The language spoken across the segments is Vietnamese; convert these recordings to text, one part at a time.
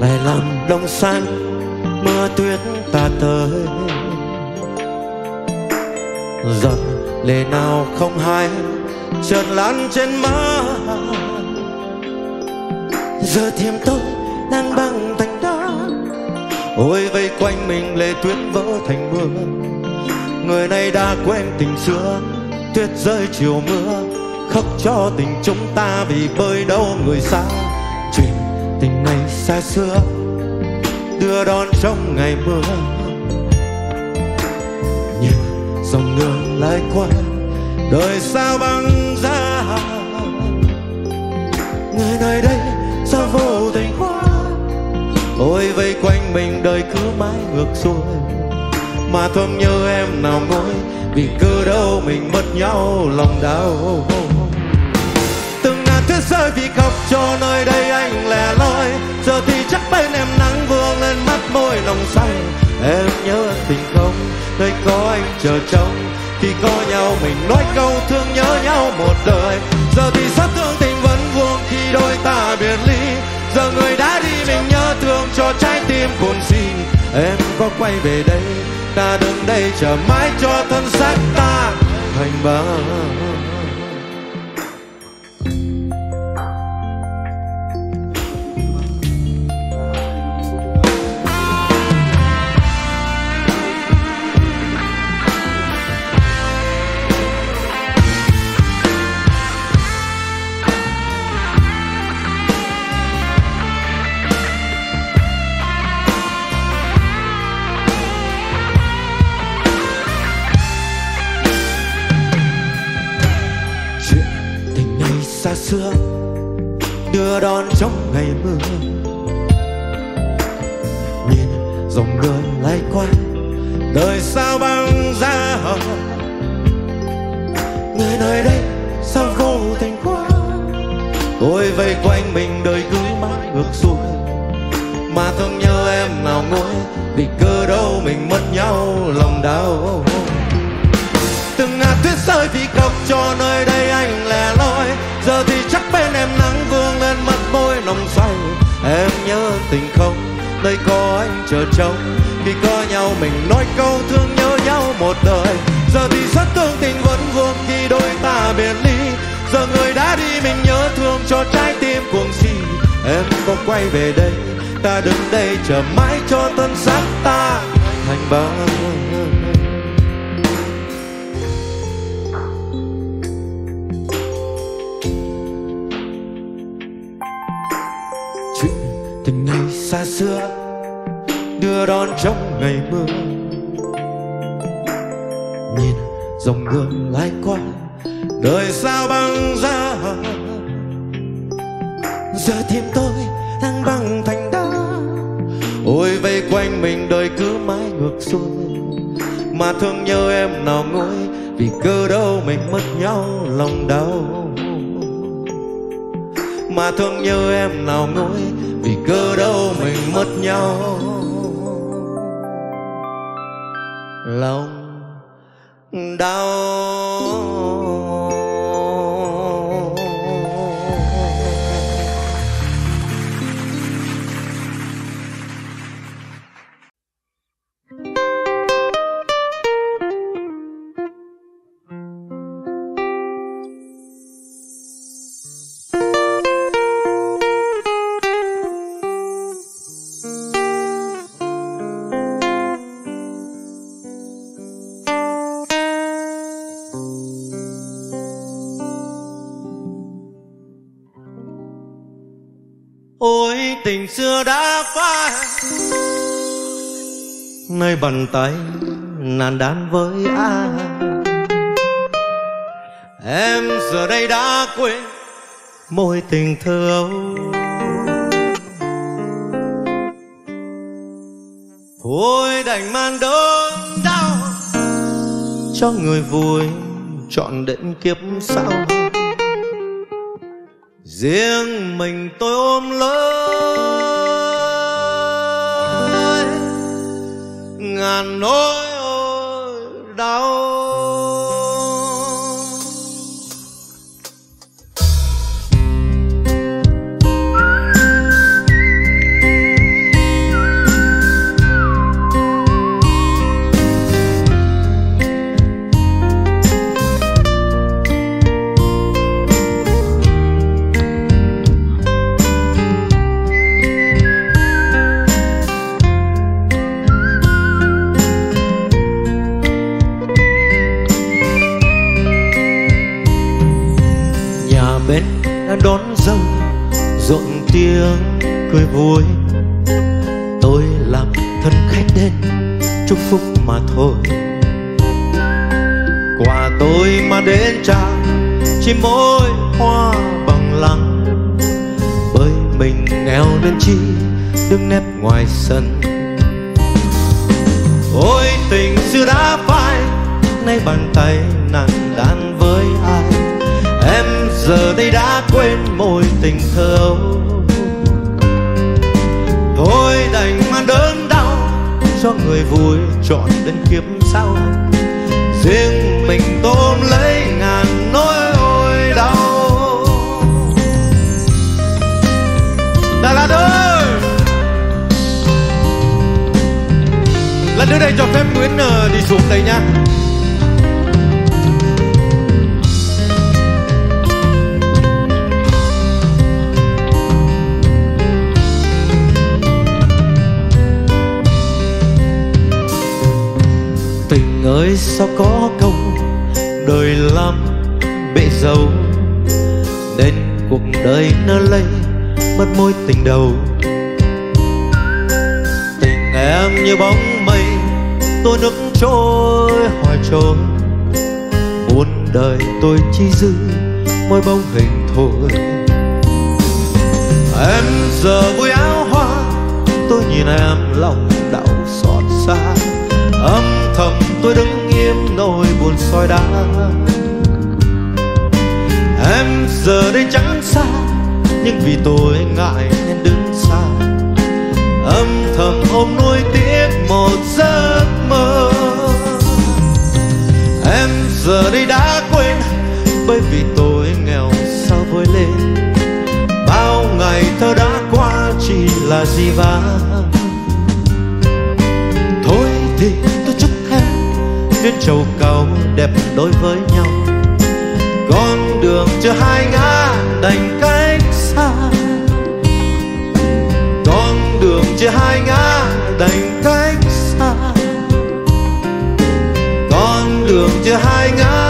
lại làm đông xanh mưa tuyết ta tới. Giọt lệ nào không hay trượt lan trên má, giờ thêm tôi đang bằng thành đá. Ôi vây quanh mình lệ tuyết vỡ thành mưa, người này đã quên tình xưa. Tuyết rơi chiều mưa khóc cho tình chúng ta, vì bơi đâu người xa chuyện tình này xa xưa đưa đón trong ngày mưa. Nhưng dòng đường lại qua đời sao băng giá, người nơi đây sao vô tình quá. Ôi vây quanh mình đời cứ mãi ngược xuôi, mà thương nhớ em nào ngồi, vì cứ đâu mình mất nhau lòng đau. Từng ngàn tuyết rơi vì khóc cho nơi đây anh lẻ loi, giờ thì chắc bên em nắng vương lên mắt môi nồng say. Em nhớ tình không, nơi có anh chờ trông, khi có nhau mình nói câu thương nhớ nhau một đời. Giờ thì xót thương tình vẫn vương khi đôi ta biệt ly, giờ người đã đi mình nhớ thương cho trái tim buồn xin. Em có quay về đây, ta đứng đây chờ mãi cho thân xác ta thành băng. Xa xưa đưa đón trong ngày mưa, nhìn dòng đường lay quanh đời sao băng giá, người nơi đây sao vô tình quá. Tôi vây quanh mình đời cứ mãi ngược xuôi, mà thương nhớ em nào ngồi, vì cứ đâu mình mất nhau lòng đau. Từng ngàn tuyết rơi vì khóc cho nơi đây anh lẻ loi, giờ thì chắc bên em nắng vương lên mặt môi nồng say. Em nhớ tình không, nơi có anh chờ trông, khi có nhau mình nói câu thương nhớ nhau một đời. Giờ thì xót thương tình vẫn vương khi đôi ta biệt ly, giờ người đã đi mình nhớ thương cho trái tim cuồng si. Em có quay về đây, ta đứng đây chờ mãi cho thân xác ta thành băng. Tình này xa xưa đưa đón trong ngày mưa, nhìn dòng đường lái qua đời sao băng giá, giờ tim tôi đang bằng thành đá. Ôi vây quanh mình đời cứ mãi ngược xuôi, mà thương nhớ em nào ngồi, vì cứ đâu mình mất nhau lòng đau. Mà thương nhớ em nào ngồi, vì cứ đâu mình mất nhau lòng đau. Tình xưa đã phai, nơi bàn tay nàn đan với ai. Em giờ đây đã quên môi tình thơ ấu, thôi đành mang đớn đau cho người vui chọn đến kiếp sau. Riêng mình tôi ôm lấy ngàn nỗi đau. cười vui. Tôi làm thân khách đến chúc phúc mà thôi. Quà tôi mà đến trao chỉ mỗi hoa bằng lăng. Bởi mình nghèo nên chi đứng nép ngoài sân. Ôi tình xưa đã phai, nay bàn tay nàng đan với ai? Em giờ đây đã quên môi tình thơ ấu. Thôi đành mang đớn đau cho người vui trọn đến kiếp sau. Riêng mình tôm lấy ngàn nỗi ôi đau. Đà Lạt ơi, lần nữa đây cho phép Nguyễn đi xuống đây nha. Tình ơi sao có câu đời lắm bể dâu, nên cuộc đời nó lấy mất mối tình đầu. Tình em như bóng mây tôi nước trôi hỏi trôi. Muôn đời tôi chỉ giữ mỗi bóng hình thôi. Em giờ vui áo hoa, tôi nhìn em lòng đau xót xa. Âm thầm tôi đứng im nỗi buồn soi đá. Em giờ đây chẳng xa, nhưng vì tôi ngại nên đứng xa. Âm thầm ôm nuối tiếc một giấc mơ. Em giờ đây đã quên, bởi vì tôi nghèo sao vơi lên. Bao ngày thơ đã qua chỉ là gì vãng. Thôi thì tôi chúc em tuyết trầu cao đẹp đối với nhau. Con đường chưa hai ngã đành cách xa. Con đường chưa hai ngã đành cách xa. Con đường chưa hai ngã.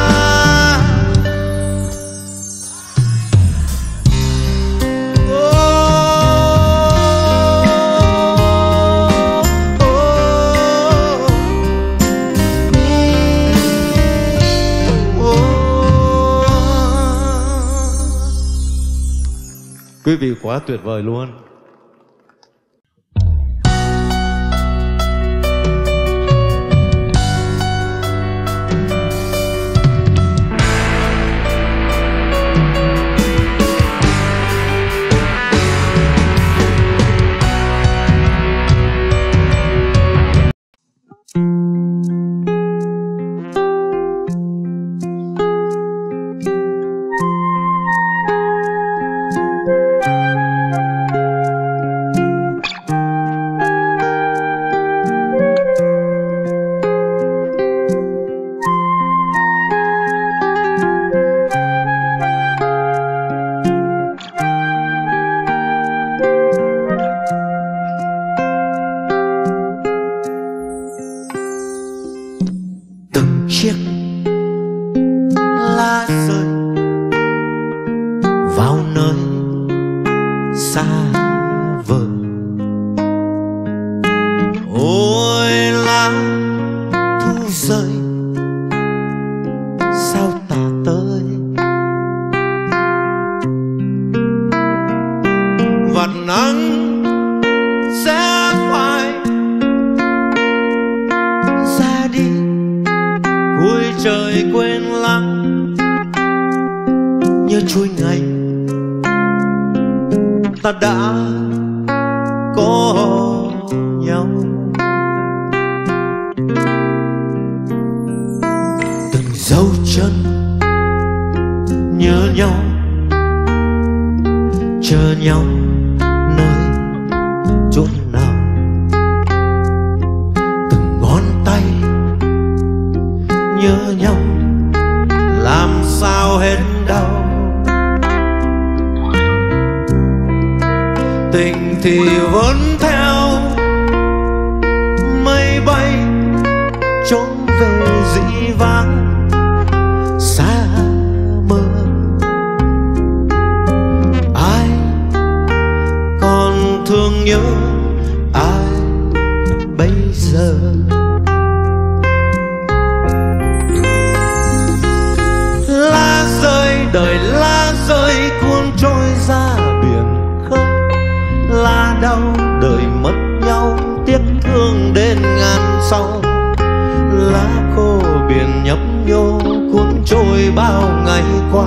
Quý vị quá tuyệt vời luôn. ai bây giờ. Lá rơi đời lá rơi cuốn trôi ra biển khơi, lá đau đời mất nhau tiếc thương đến ngàn sau. Lá khô biển nhấp nhô cuốn trôi bao ngày qua,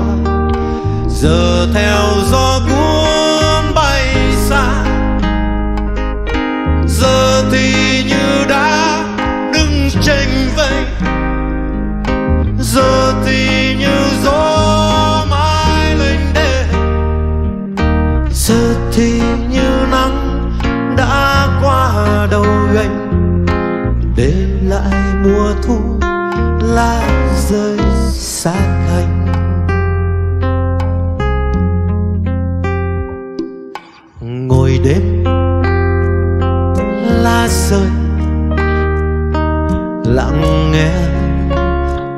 giờ theo gió cuốn bay xa. Giờ thì như đá đứng chênh vênh, giờ thì như gió mãi lênh đênh, giờ thì như nắng đã qua đầu gành, để lại mùa thu lá rơi xa cánh. Ngồi đêm lá rơi lặng nghe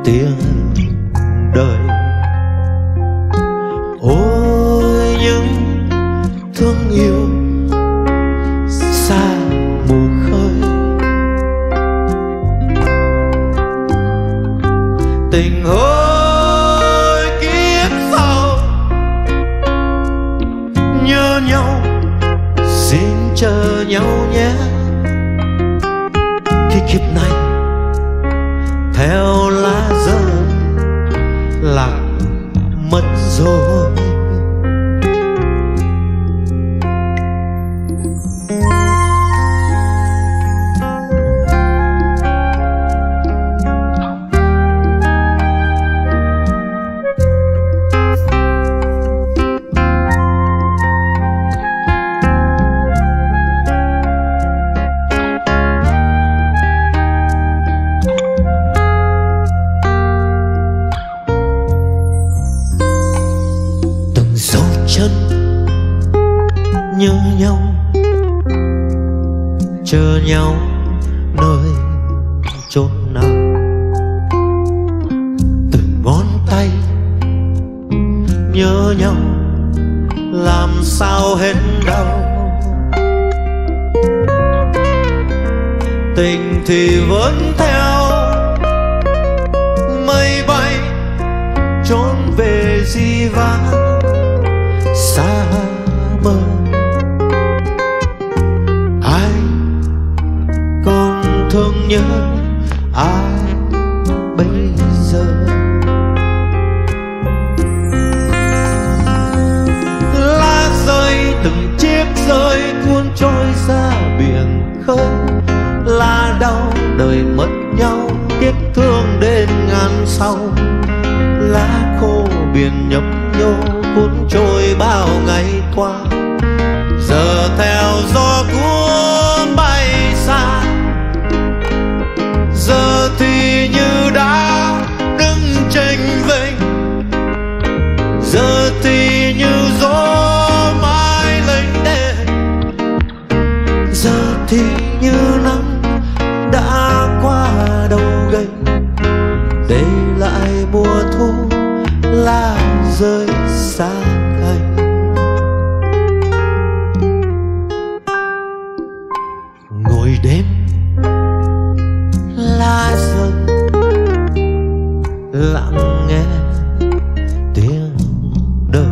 tiếng đời, ôi những thương yêu xa mù khơi. Tình ơi kiếp sau nhớ nhau, xin chờ nhau nhé. Khi kiếp này theo lá rơi là mất rồi. Nhớ nhau chờ nhau nơi chốn nào, từng ngón tay nhớ nhau làm sao hết đau. Tình thì vẫn theo mây bay trốn về di vang xa mơ. Thương nhớ ai bây giờ. Lá rơi từng chiếc rơi cuốn trôi ra biển khơi, lá đau đời mất nhau tiếc thương đến ngàn sau. Lá khô biển nhấp nhô cuốn trôi bao ngày qua, giờ theo gió cuốn bay xa. Giờ thì như đá đứng chênh vênh, giờ thì như gió mãi lênh đênh, giờ thì như nắng đã qua đầu gành, để lại mùa thu lá rơi xa cánh. Ngồi đêm lá rơi lặng nghe tiếng đời,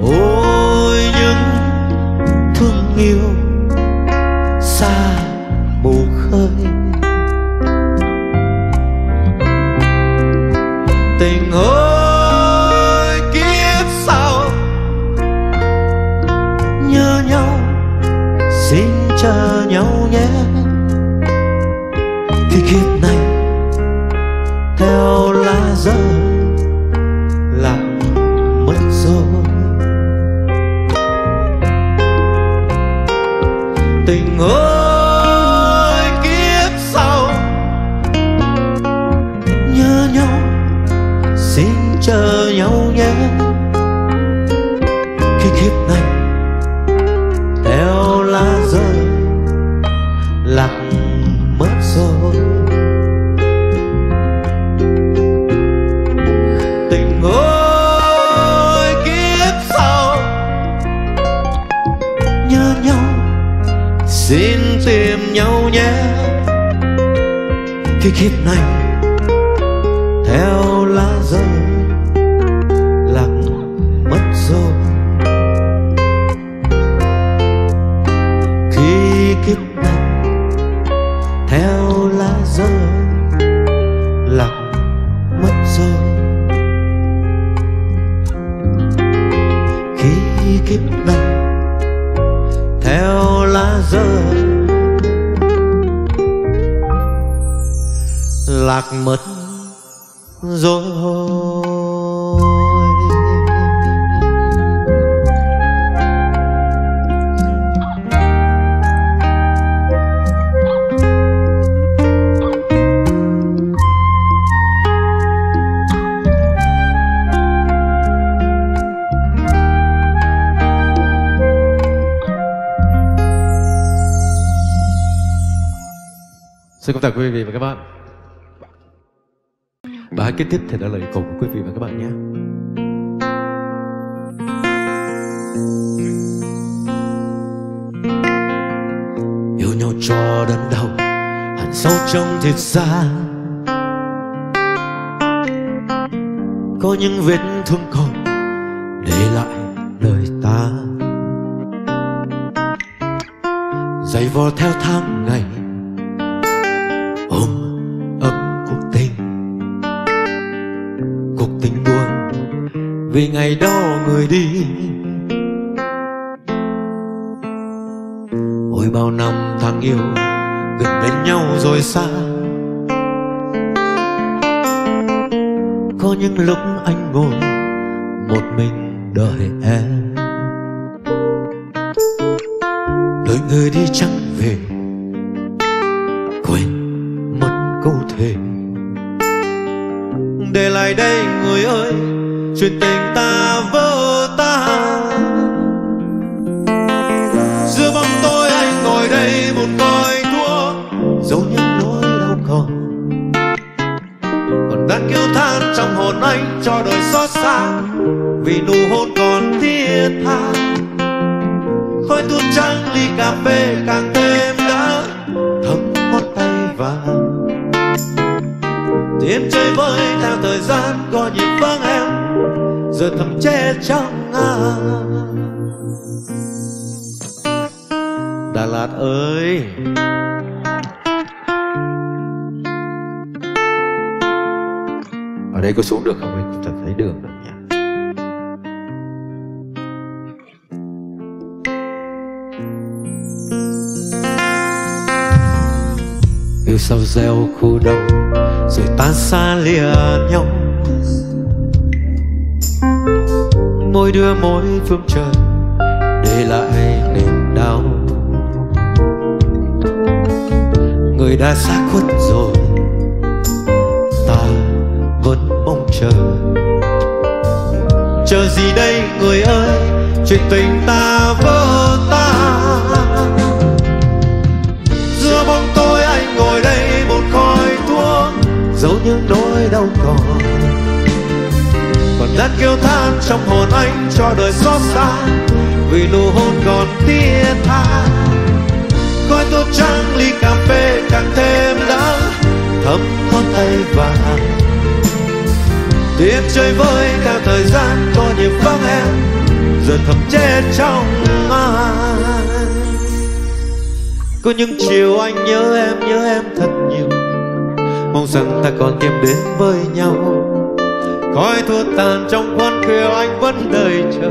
ôi những thương yêu xa mù khơi. Tình ơi kiếp sau nhớ nhau, xin chờ nhau nhé. Khi kiếp này theo lá rơi là mất rồi. Tình ơi kiếp sau nhớ nhau, xin chờ nhau nhé. Khi kiếp này theo lá rơi là mất rồi. Tình ơi kiếp sau nhớ xin tìm nhau nhé. Khi kiếp này theo lá rơi lạc mất rồi, khi kiếp này theo lá rơi lạc mất rồi, khi kiếp này theo lá rơi lạc mất rồi. Xin cảm tạ quý vị và các bạn. Bài hát kết thúc thì đã lời cầu của quý vị và các bạn nhé. Yêu nhau cho đớn đau, hẳn sâu trong thịt da. Có những vết thương còn để lại đời ta. Giày vò theo tháng ngày, ôm ấp cuộc tình. Cuộc tình buồn vì ngày đó người đi. Ôi bao năm tháng yêu gần đến nhau rồi xa. Có những lúc anh ngồi một mình đợi em, đợi người đi chẳng về, quên mất câu thề. Để lại đây người ơi, chuyện tình ta vỡ tan. Giữa bóng tối anh ngồi đây một còi thuốc, dẫu những nỗi đau còn đang kêu than trong hồn anh cho đời xót xa. Vì nụ hôn còn thiết tha, khói thuốc trắng ly cà phê càng thêm đã thấm ngón tay vàng. Em chơi với theo thời gian có nhịp vắng em giờ thầm che trong ngang. Đà Lạt ơi, ở đây có xuống được không? Mình chẳng thấy đường đâu nhỉ. Yêu sao gieo khu đông rồi ta xa lìa nhau. Mỗi đứa mỗi phương trời để lại niềm đau. Người đã xa khuất rồi, ta vẫn mong chờ. Chờ gì đây người ơi, chuyện tình ta vỡ tan. Giữa bóng tối anh ngồi đây một khói thuốc, dẫu những nỗi đau còn đang kêu than trong hồn anh cho đời xót xa. Vì nụ hôn còn thiết tha, khói thuốc trắng ly cà phê càng thêm đắng thấm ngón tay vàng. Tiếng chơi với theo thời gian có nhịp vắng em giờ thầm che trong ai. Có những chiều anh nhớ em thật nhiều, mong rằng ta còn tìm đến với nhau. Khói thuốc tàn trong quán khuya anh vẫn đợi chờ,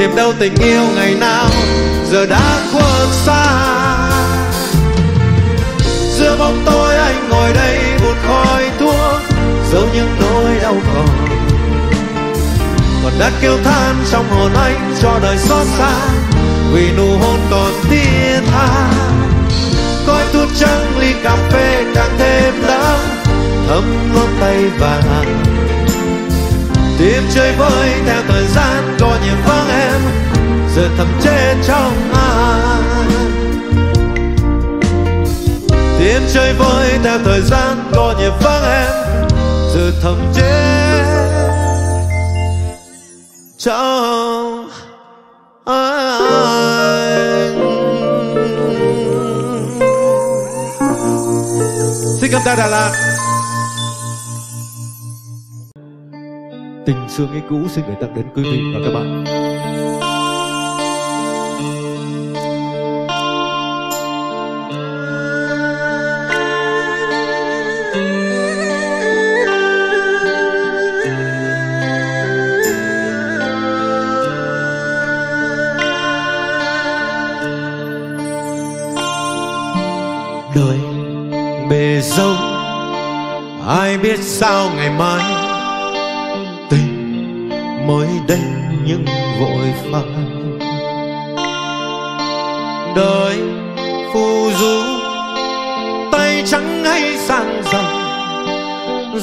tìm đâu tình yêu ngày nào giờ đã khuất xa. Giữa bóng tối anh ngồi đây một khói thuốc, dẫu những nỗi đau còn đã kêu than trong hồn anh cho đời xót xa. Vì nụ hôn còn thiết tha, khói thuốc trắng ly cà phê càng thêm đắng thấm ngón tay vàng. Tim chơi với theo thời gian có nhiều vắng em giờ thầm che trong ai. Tim chơi vơi theo thời gian có nhịp vắng em giờ thầm chết trong anh. khắp Đà Lạt. Tình xưa nghĩa cũ xin gửi tặng đến quý vị và các bạn. Đời bề dâu ai biết sao ngày mai, tình mới đây nhưng vội phai. Đời phù du tay trắng hay sang dòng,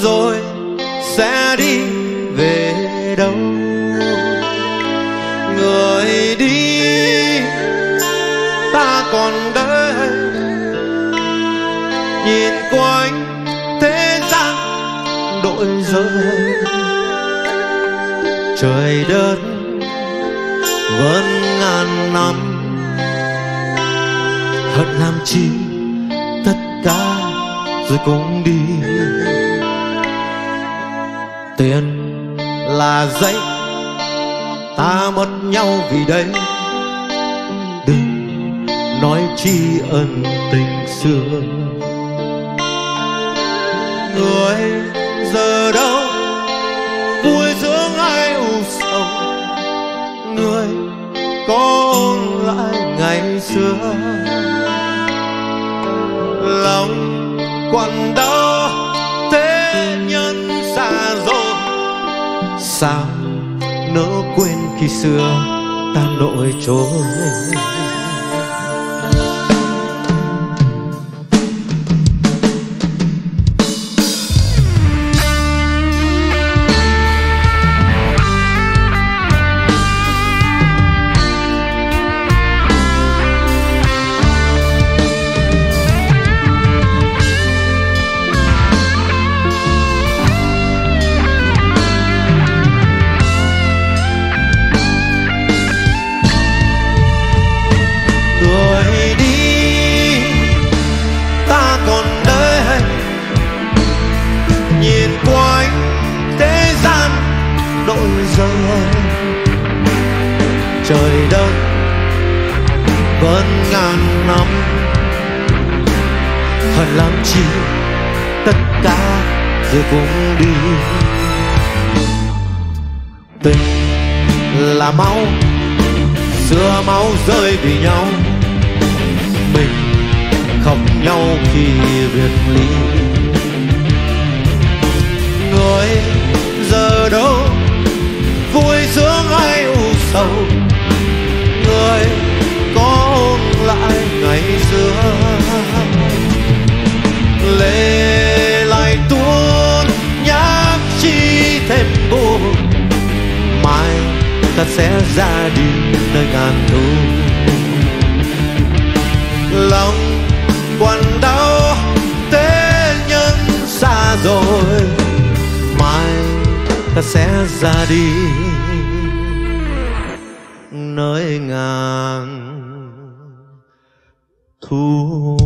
rồi sẽ đi về đâu. Người đi ta còn đây, nhìn quanh thế gian đổi rơi. Trời đất vẫn ngàn năm, hận làm chi tất cả rồi cũng đi. Tiền là giấy ta mất nhau vì đây, đừng nói chi ân tình xưa. Người giờ đâu vui dưỡng ai u sầu, người có ôn lại ngày xưa. Lòng còn đó thế nhân xa rồi, sao nỡ quên khi xưa ta lội trốn. Trời đất vẫn ngàn năm, hận lắm chi tất cả rồi cũng đi. Tình là máu, xưa máu rơi vì nhau, mình không nhau khi biệt ly. Người giờ đâu vui sướng hay u sầu, người có ôn lại ngày xưa. Lệ lại tuôn nhắc chi thêm buồn, mai ta sẽ ra đi nơi ngàn thu. Lòng còn đau thế nhân xa rồi, mai ta sẽ ra đi nơi ngàn thu.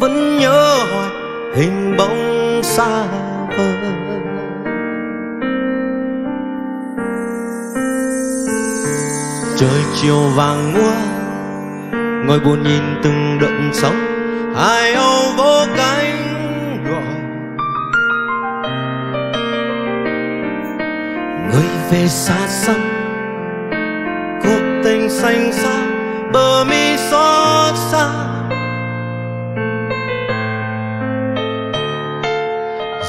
Vẫn nhớ hoài hình bóng xa vời, trời chiều vàng mua ngồi buồn nhìn từng đợt sóng. Ai âu vỗ cánh gọi người về xa xăm, cuộc tình xanh xa bờ mi xót xa.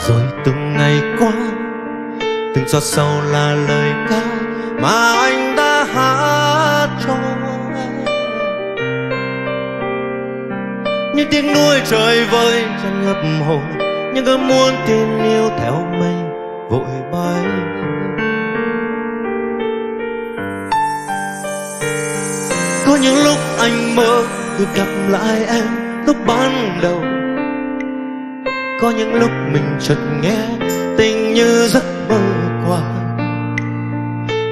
Rồi từng ngày qua, từng giọt sầu là lời ca mà anh đã hát. những tiếng núi trời vơi chân ngập hồn, những cơn muốn tin yêu theo mây vội bay. Có những lúc anh mơ được gặp lại em lúc ban đầu, có những lúc mình chợt nghe tình như giấc mơ qua.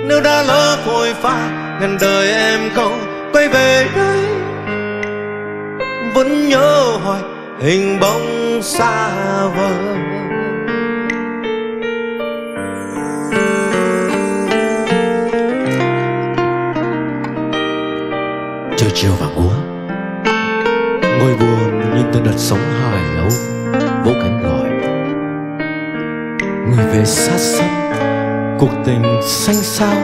Nếu đã lỡ vội pha ngàn đời em không quay về đây, vẫn nhớ hoài hình bóng xa vời. Trời chiều và úa, ngồi buồn nhìn từng đợt sóng hài ấu vỗ cánh gọi. Người về xa xăm cuộc tình xanh xao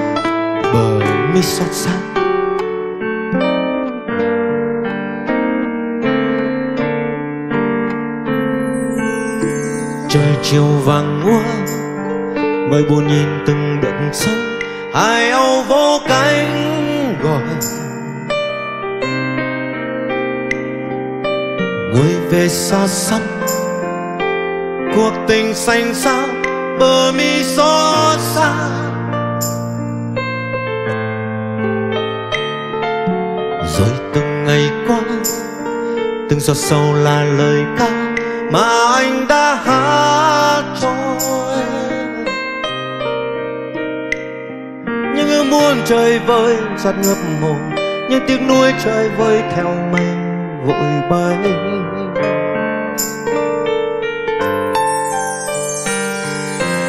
bờ mi xót xa. Trời chiều vàng úa, người buồn nhìn từng đợt sóng hài âu vỗ cánh gọi. Người về xa xăm cuộc tình xanh xao bờ mi xót xa. Rồi từng ngày qua, từng giọt sầu là lời ca mà anh đã hát cho em. Những ước muốn trời vơi giọt ngập hồn, những tiếng núi trời vơi theo mây vội bay.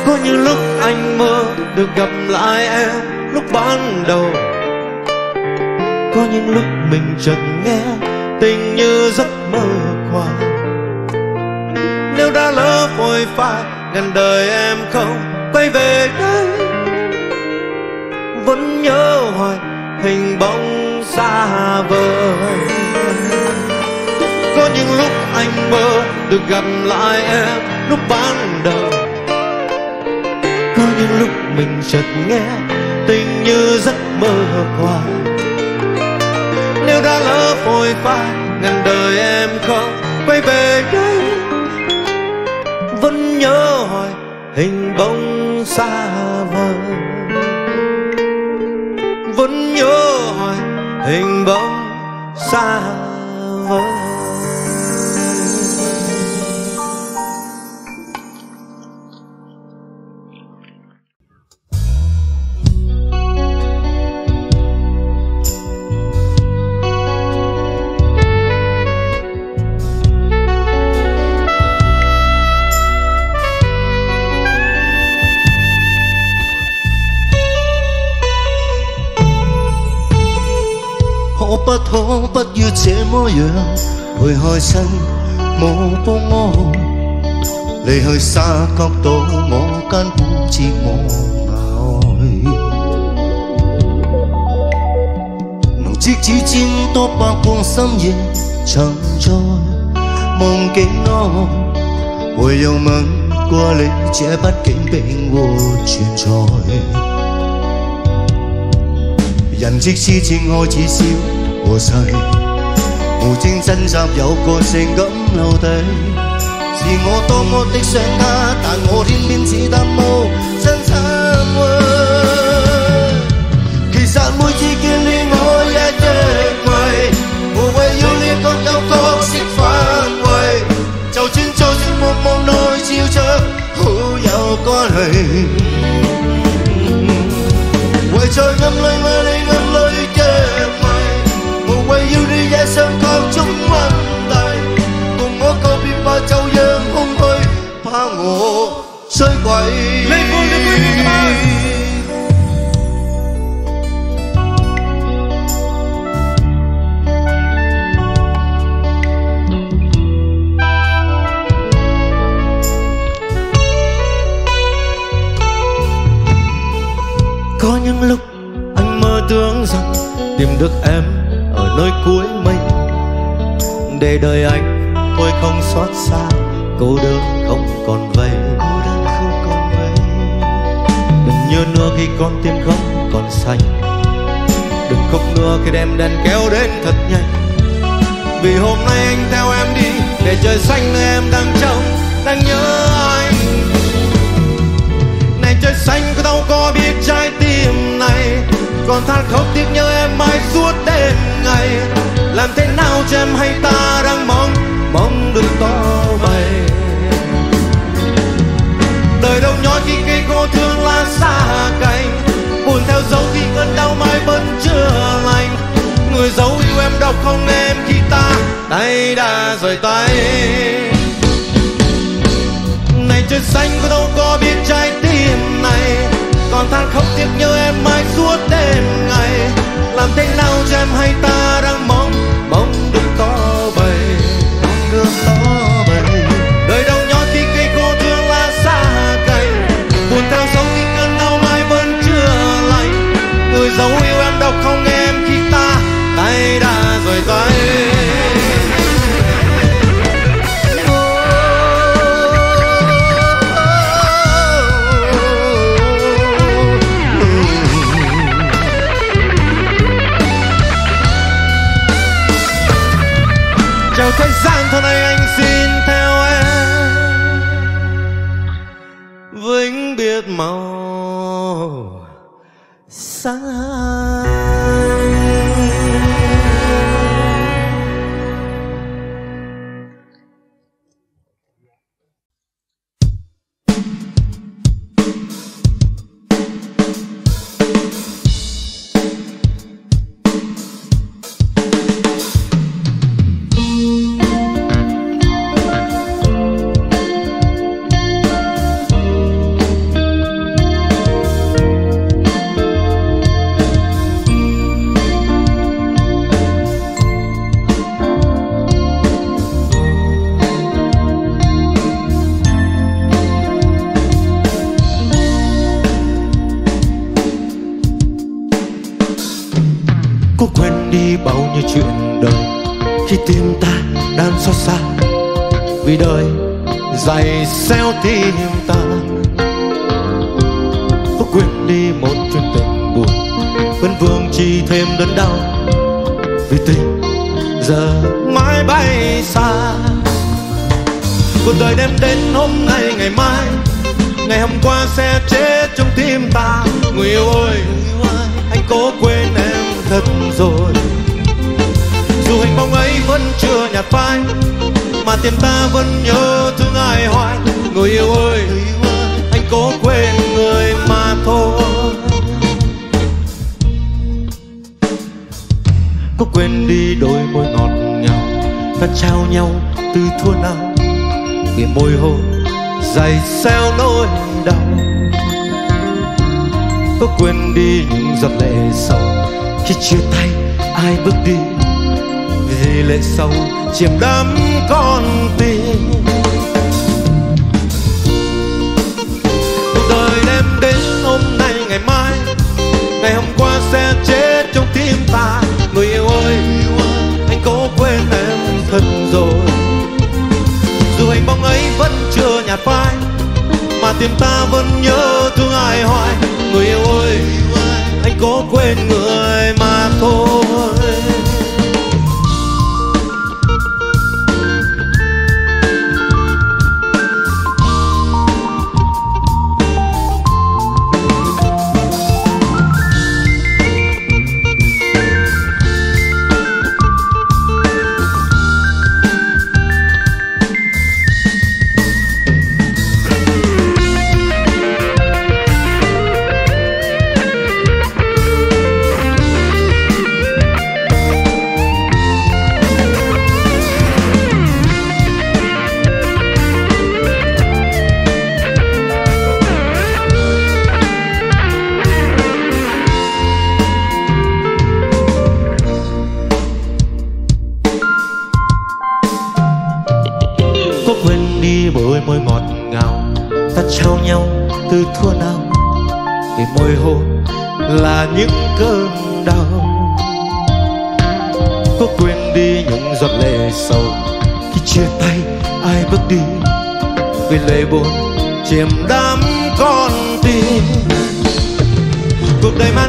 Có những lúc anh mơ được gặp lại em lúc ban đầu, có những lúc mình chợt nghe tình như giấc mơ qua. Nếu đã lỡ vội pha ngàn đời em không quay về đây, vẫn nhớ hoài hình bóng xa vời. Có những lúc anh mơ được gặp lại em lúc ban đầu, có những lúc mình chợt nghe tình như giấc mơ qua. Nếu đã lỡ vội pha ngàn đời em không quay về đây, vẫn nhớ hoài hình bóng xa vời. Vẫn nhớ hoài hình bóng xa vời.不可不要這麼樣陪害身無報我，你去沙角島我間苦折磨捱，能折紙煎多百個深夜，曾在夢境內回又問過你，這畢竟並沒存在。人即使正開始笑和世無精掙扎，有個性感留低，是我多麼的想他，但我偏偏只得無真慚愧。其實每次見你我一跪，無謂要你各有角色範圍，就算我望內笑著好有關係，唯在暗裡為你眼淚嘅要你也上各種問題，共我告別吧，就讓空虛怕我衰鬼。你背嘅背面㗎嘛？Có những lúc anh mơ tưởng rằng tìm được em nơi cuối mình, để đời anh thôi không xót xa, cô đơn không còn vây. Đừng nhớ nữa khi con tim không còn xanh, đừng khóc nữa khi đêm đen kéo đến thật nhanh. Vì hôm nay anh theo em đi để trời xanh nơi em đang trông, đang nhớ anh. Này trời xanh có đâu có biết trái tim này còn than khóc tiếc nhớ em mãi suốt đêm ngày. Làm thế nào cho em hay ta đang mong, mong được to bày. Đời đâu nhói khi cây cô thương lá xa cánh, buồn theo dấu khi cơn đau mãi vẫn chưa lành. Người dấu yêu em đọc không em khi ta tay đã rời tay. Này trời xanh có đâu có biết trái tim này còn than khóc tiếc nhớ em mãi suốt đêm ngày. Làm thế nào cho em hay ta đang mong, mong được to bầy, mong được to bầy. Đời đau nhói khi cây cô thương lá xa cành, buồn theo dấu khi cơn đau mãi vẫn chưa lành. Người dấu yêu em đọc không em khi ta tay đã rời tay. Thời gian thôi nay anh xin theo em vĩnh biệt màu xanh. Có quên đi bao nhiêu chuyện đời khi tim ta đang xót xa, vì đời dày xéo tim ta. Có quên đi một chuyện tình buồn vẫn vương chi thêm đớn đau, vì tình giờ mãi bay xa. Cuộc đời đem đến hôm nay ngày mai, ngày hôm qua sẽ chết trong tim ta. Người yêu ơi, anh cố quên em thật rồi. Dù hình bóng ấy vẫn chưa nhạt phai, mà tim ta vẫn nhớ thương ai hoài. Người yêu ơi, anh cố quên người mà thôi. Có quên đi đôi môi ngọt ngào ta trao nhau từ thuở nào, vì môi hôn dày xéo nỗi đau. Có quên đi những giọt lệ sầu khi chia tay ai bước đi, vì lệ sâu chiếm đắm con tim. Cuộc đời đem đến hôm nay ngày mai, ngày hôm qua sẽ chết trong tim ta. Người yêu ơi, anh cố quên em thật rồi. Dù hình bóng ấy vẫn chưa nhạt phai, mà tim ta vẫn nhớ thương ai hoài. Người yêu ơi, anh cố quên người mà thôi.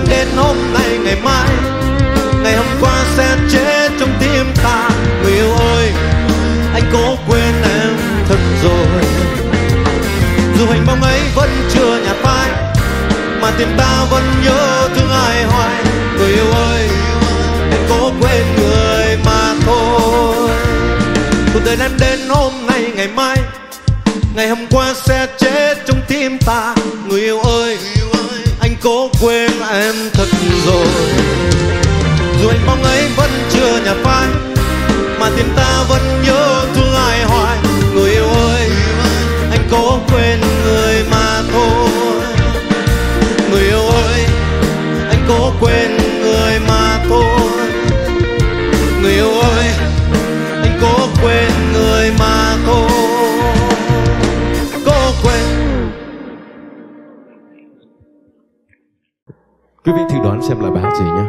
Đến hôm nay ngày mai, ngày hôm qua sẽ chết trong tim ta. Người yêu ơi, anh cố quên em thật rồi. Dù hành bóng ấy vẫn chưa nhạt phai, mà tim ta vẫn nhớ thương ai hoài. Người yêu ơi, em cố quên người mà thôi. Cuộc đời em đến hôm nay ngày mai, ngày hôm qua sẽ chết trong tim ta. Người yêu ơi, anh cố quên em thật rồi. Dù anh mong ấy vẫn chưa nhạt phai, mà tim ta vẫn nhớ thương ai hoài. Người yêu ơi, anh cố quên người mà thôi. Người yêu ơi, anh cố quên người mà thôi. Người yêu ơi, anh cố quên người mà thôi. Quý vị thử đoán xem là bài hát gì nhé.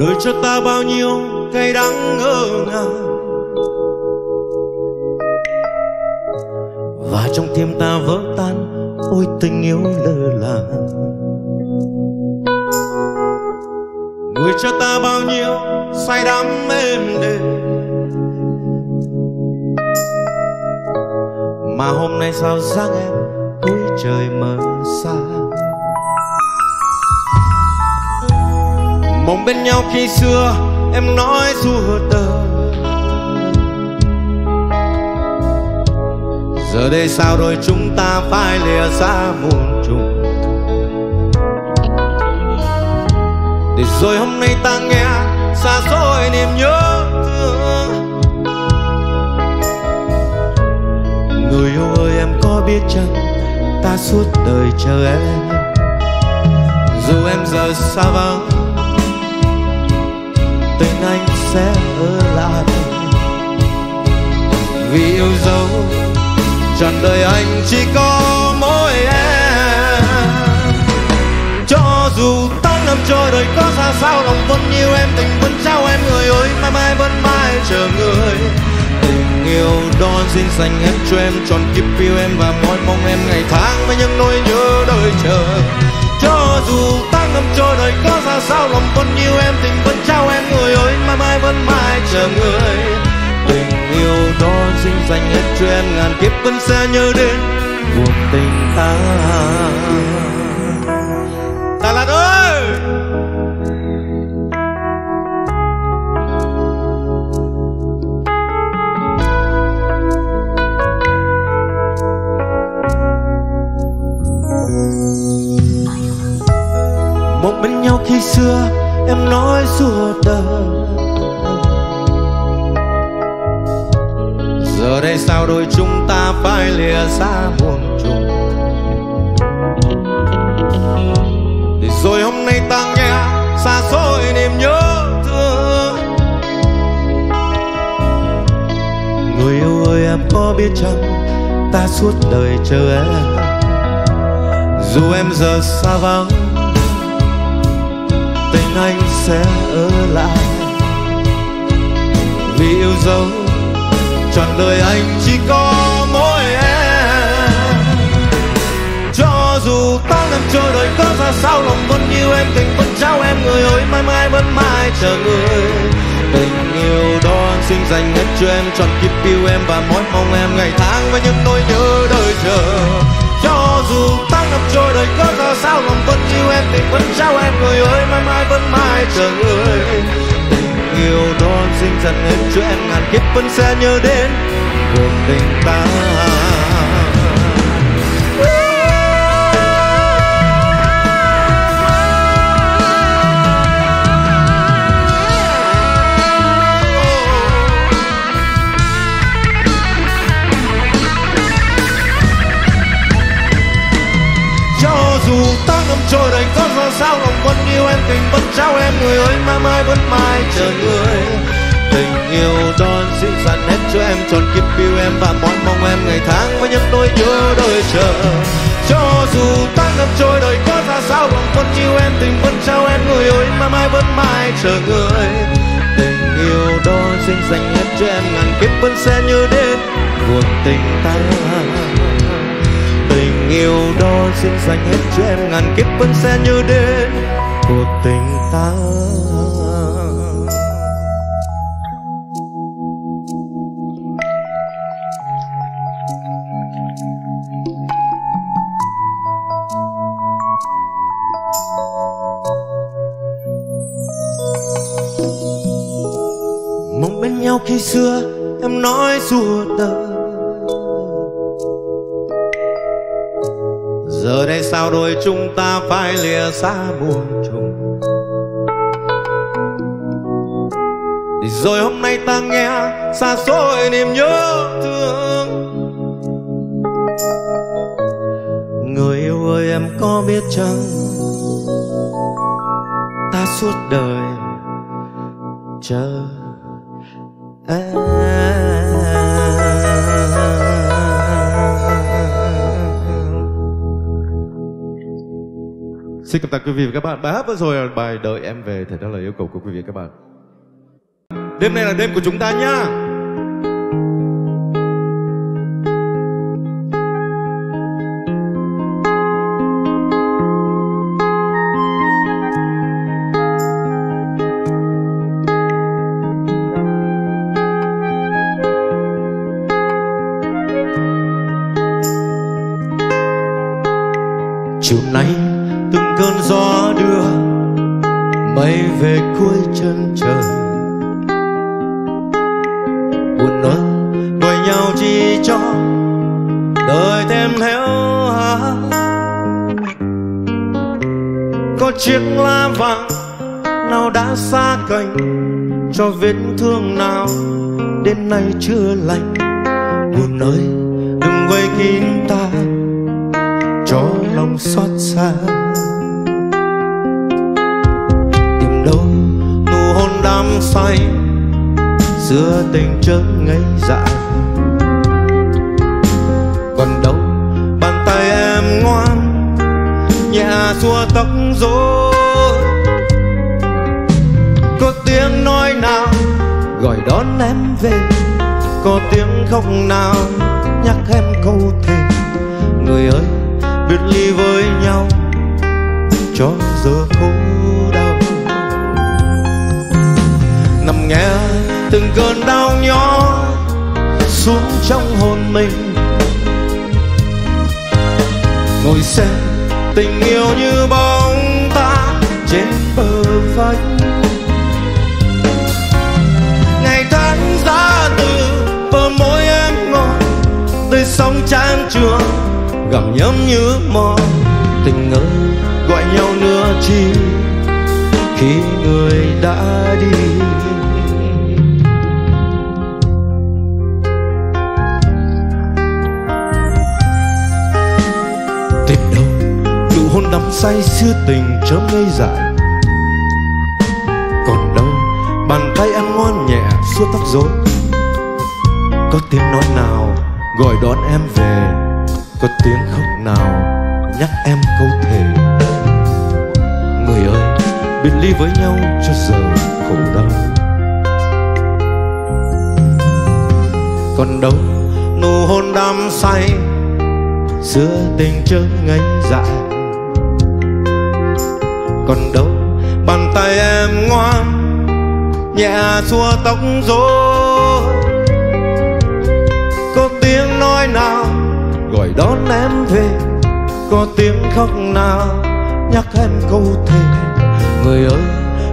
Đời cho ta bao nhiêu cay đắng ngỡ ngàng, và trong tim ta vỡ tan ôi tình yêu lơ làng. Người cho ta bao nhiêu say đắm êm đềm, mà hôm nay sao dáng em ôi trời mờ xa. Mong bên nhau khi xưa em nói rủa đời, giờ đây sao rồi chúng ta phải lìa xa muôn trùng. Để rồi hôm nay ta nghe xa xôi niềm nhớ thương. Người yêu ơi, em có biết chăng ta suốt đời chờ em, dù em giờ xa vắng tình anh sẽ ở lại. Vì yêu dấu trọn đời anh chỉ có mỗi em. Cho dù 8 năm trôi đời có xa sao, lòng vẫn yêu em, tình vẫn trao em. Người ơi, mãi mãi vẫn mãi chờ người. Tình yêu đó xin dành hết cho em trọn kiếp yêu em, và mỏi mong em ngày tháng với những nỗi nhớ đời chờ. Cho dù 8 năm trôi đời có ra sao, lòng vẫn yêu em, tình vẫn trao em. Người ơi, mãi mãi vẫn mãi chờ người. Tình yêu đó dinh dành hết cho em, ngàn kiếp vẫn sẽ nhớ đến cuộc tình ta. Đà Lạt ơi, một bên nhau khi xưa em nói rủa đời, giờ đây sao đôi chúng ta phải lìa xa muôn trùng. Để rồi hôm nay ta nghe xa xôi niềm nhớ thương. Người yêu ơi, em có biết chăng ta suốt đời chờ em, dù em giờ xa vắng tình anh sẽ ở lại. Vì yêu dấu trọn đời anh chỉ có mỗi em. Cho dù 8 năm trôi đời có ra sao, lòng vẫn yêu em, tình vẫn trao em. Người ơi, mãi mãi vẫn mãi chờ người. Tình yêu đó xin dành hết cho em trọn kiếp yêu em, và mỏi mong em ngày tháng với những nỗi nhớ đời chờ. Cho dù 8 năm trôi đời có ra sao, lòng vẫn yêu em, tình vẫn trao em. Người ơi, mãi mãi vẫn mãi chờ người. Tình yêu đó dinh dần hết cho em, ngàn kiếp vẫn sẽ nhớ đến cuộc tình ta. Cho dù 8 năm trôi đời sao lòng vẫn yêu em, tình vẫn trao em, người ơi mãi mãi vẫn mãi chờ người. Tình yêu đón dịu dàng hết cho em trọn kiếp yêu em, và mong em ngày tháng với những nỗi nhớ đợi chờ. Cho dù tháng năm trôi đời có ra sao, lòng vẫn yêu em, tình vẫn trao em, người ơi mãi mãi vẫn mãi chờ người. Tình yêu đó xin dành hết cho em, ngàn kiếp vẫn sẽ nhớ đến cuộc tình ta. Tình yêu đó xin dành hết cho em, ngàn kiếp vẫn sẽ nhớ đến cuộc tình ta. Mộng bên nhau khi xưa em nói dù đời, giờ đây sao đôi chúng ta phải lìa xa buồn chung. Để rồi hôm nay ta nghe xa xôi niềm nhớ thương. Người yêu ơi em có biết chăng, ta suốt đời chờ em. Xin cảm tạ quý vị và các bạn. Bài hát vừa rồi là bài Đợi Em Về, thể đáp lời yêu cầu của quý vị và các bạn. Đêm nay là đêm của chúng ta nhá. Chiều nay cơn gió đưa mây về cuối chân trời, buồn nói với nhau chỉ cho đời thêm héo há. Có chiếc lá vàng nào đã xa cánh, cho vết thương nào đến nay chưa lành. Buồn ơi đừng vây kín ta, cho lòng xót xa. Đắm say giữa tình chân ngây dại, còn đâu bàn tay em ngoan nhẹ xua tóc rối. Có tiếng nói nào gọi đón em về, có tiếng khóc nào nhắc em câu thề. Người ơi biệt ly với nhau cho giờ khổ đau, nằm nghe từng cơn đau nhói xuống trong hồn mình. Ngồi xem tình yêu như bóng ta trên bờ vách, ngày tháng giá từ bờ môi em ngọt tới sóng chan trường gặm nhấm như mòn. Tình ơi gọi nhau nữa chi khi người đã đi. Đắm say xưa tình chớm ngây dại, còn đâu bàn tay ăn ngon nhẹ xua tóc rối. Có tiếng nói nào gọi đón em về, có tiếng khóc nào nhắc em câu thề. Người ơi biệt ly với nhau cho giờ khổ đau, còn đâu nụ hôn đắm say xưa tình chớm ngây dại, còn đâu bàn tay em ngoan nhẹ xua tóc rối. Có tiếng nói nào gọi đón em về, có tiếng khóc nào nhắc em câu thề. Người ơi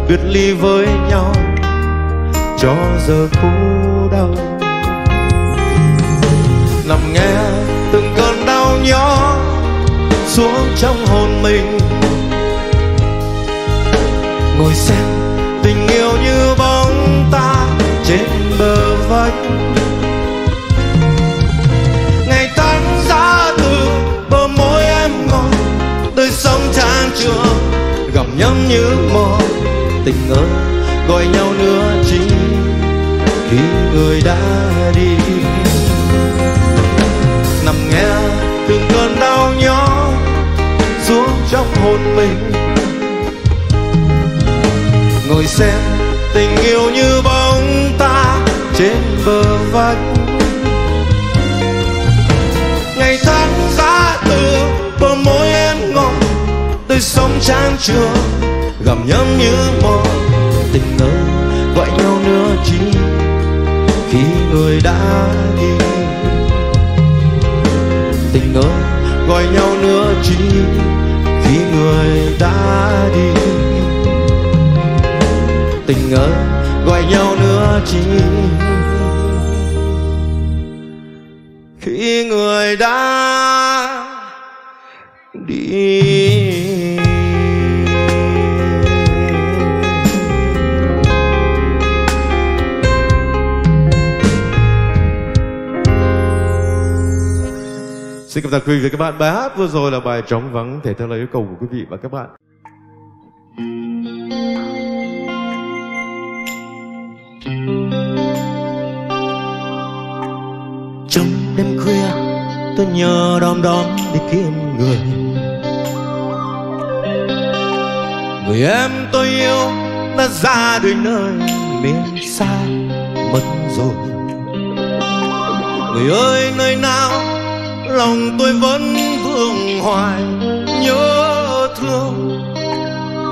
biệt ly với nhau cho giờ khổ đau, nằm nghe từng cơn đau nhói xuống trong hồn mình. Ngồi xem tình yêu như bóng ta trên bờ vách, ngày tháng giá từ bờ môi em ngọt tới sóng chan chứa gặp như một tình ơi gọi nhau nữa chỉ khi người đã đi. Nằm nghe từng cơn đau nhói xuống trong hồn mình, ngồi xem tình yêu như bóng ta trên bờ vách. Ngày tháng giã từ bờ môi em ngọt tươi sống chan chứa, gặm nhấm như một tình ơi gọi nhau nữa chỉ khi người đã đi. Tình ơi gọi nhau nữa chỉ khi người đã đi. Tình ơi gọi nhau nữa chỉ khi người đã đi. Xin cảm ơn quý vị và các bạn. Bài hát vừa rồi là bài Trống Vắng thể theo lời yêu cầu của quý vị và các bạn. Trong đêm khuya tôi nhờ đom đóm để kiếm người, người em tôi yêu đã ra đời nơi miền xa mất rồi. Người ơi nơi nào lòng tôi vẫn vương hoài nhớ thương.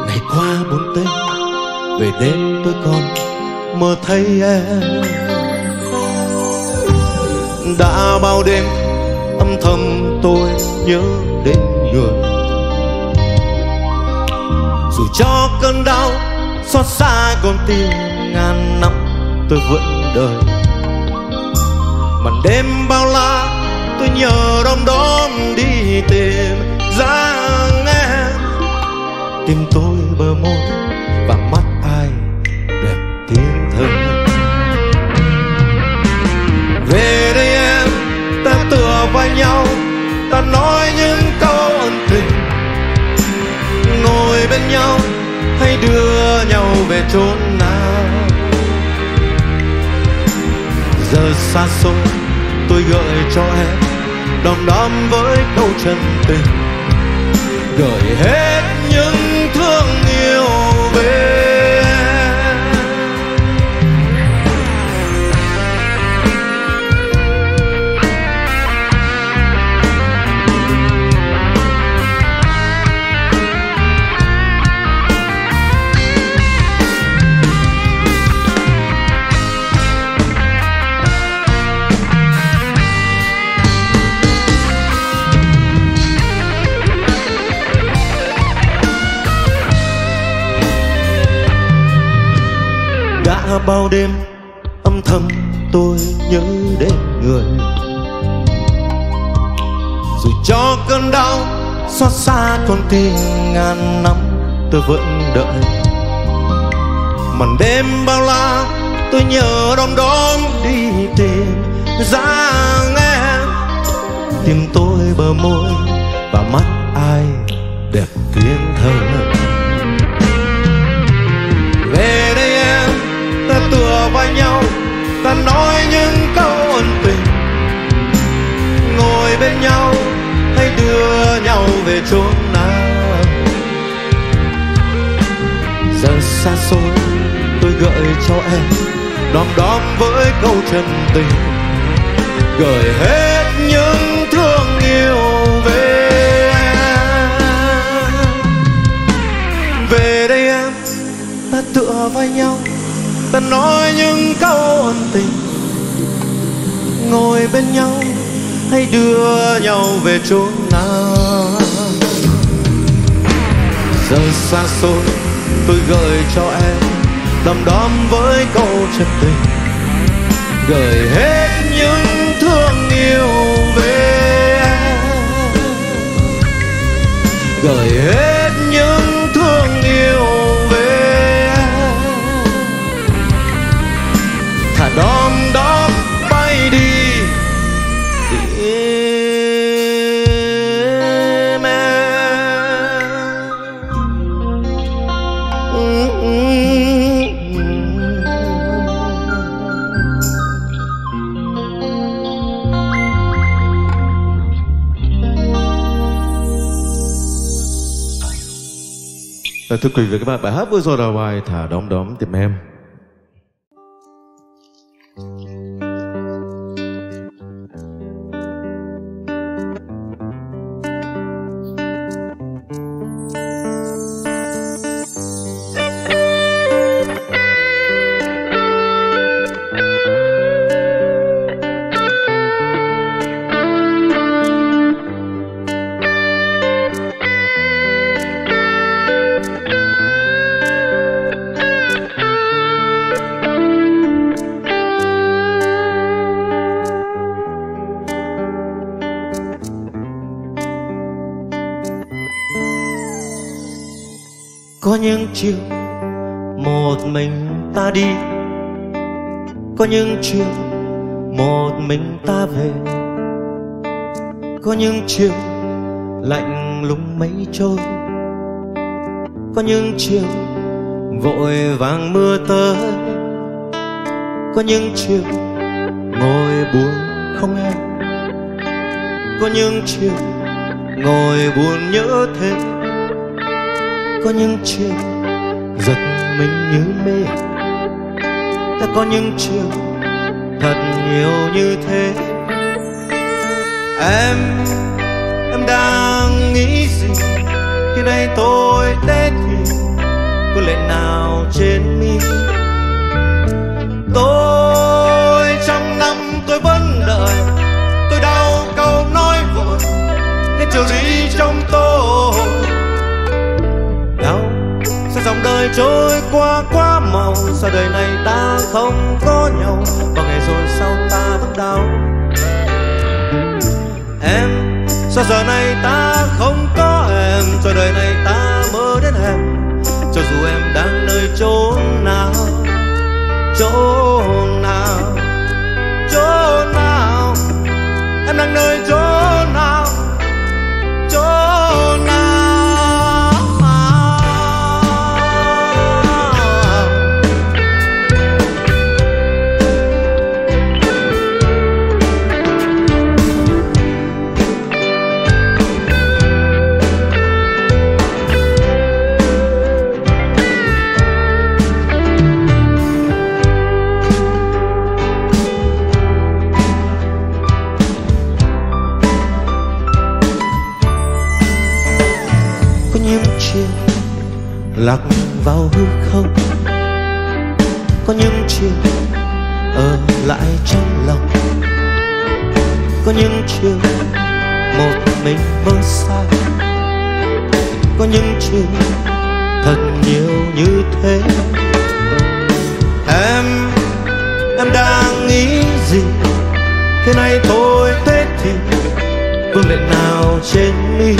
Ngày qua bốn Tết về đêm tôi còn mơ thấy em. Đã bao đêm âm thầm tôi nhớ đến người, dù cho cơn đau xót xa con tim ngàn năm tôi vẫn đời. Màn đêm bao la tôi nhờ đom đóm đi tìm dáng em. Tim tôi bờ môi và mắt ai đẹp tiếng thơ. Về đây em ta tựa vào nhau, ta nói những câu ân tình, ngồi bên nhau hay đưa nhau về chốn nào. Giờ xa xôi tôi gợi cho em đom đóm với câu chân tình, gửi hết những thương yêu về em. Bao đêm âm thầm tôi nhớ đến người, dù cho cơn đau xót xa con tim ngàn năm tôi vẫn đợi. Màn đêm bao la tôi nhớ đom đóm đi tìm dáng em. Tim tôi bờ môi và mắt ai đẹp tiếng thơ. Tựa vào nhau ta nói những câu ân tình, ngồi bên nhau hay đưa nhau về chốn nào. Giờ xa xôi tôi gợi cho em đom đóm với câu chân tình, gửi hết những thương yêu về em. Về đây em ta tựa vào nhau, ta nói những câu ân tình, ngồi bên nhau hay đưa nhau về chốn nào. Giờ xa xôi tôi gửi cho em đom đóm với câu chân tình, gửi hết những thương yêu về em, gửi hết những thương yêu về. Thả đom đóm bay đi tìm em. Thưa quý vị và các bạn, bài hát vừa rồi là bài Thả Đom Đóm Tìm Em. Có những chiều một mình ta đi, có những chiều một mình ta về, có những chiều lạnh lùng mây trôi, có những chiều vội vàng mưa tới, có những chiều ngồi buồn không em, có những chiều ngồi buồn nhớ thêm, có những chiều giật mình như mê. Ta có những chiều thật nhiều như thế. Em đang nghĩ gì khi đây tôi té thì có lệ nào trên mi? Tôi trong năm tôi vẫn đợi, tôi đau câu nói vội nên chiều đi trong tôi. Dòng đời trôi qua quá màu, sao đời này ta không có nhau, và ngày rồi sau ta vẫn đau. Em, sao giờ này ta không có em, cho đời này ta mơ đến em, cho dù em đang nơi chốn nào, chốn nào, chốn nào, em đang nơi chốn nào, chốn nào. Lạc vào hư không, có những chiều ở lại trong lòng, có những chiều một mình mơ xa, có những chiều thật nhiều như thế. Em đang nghĩ gì thế này tôi thế thì vương lệ nào trên mi?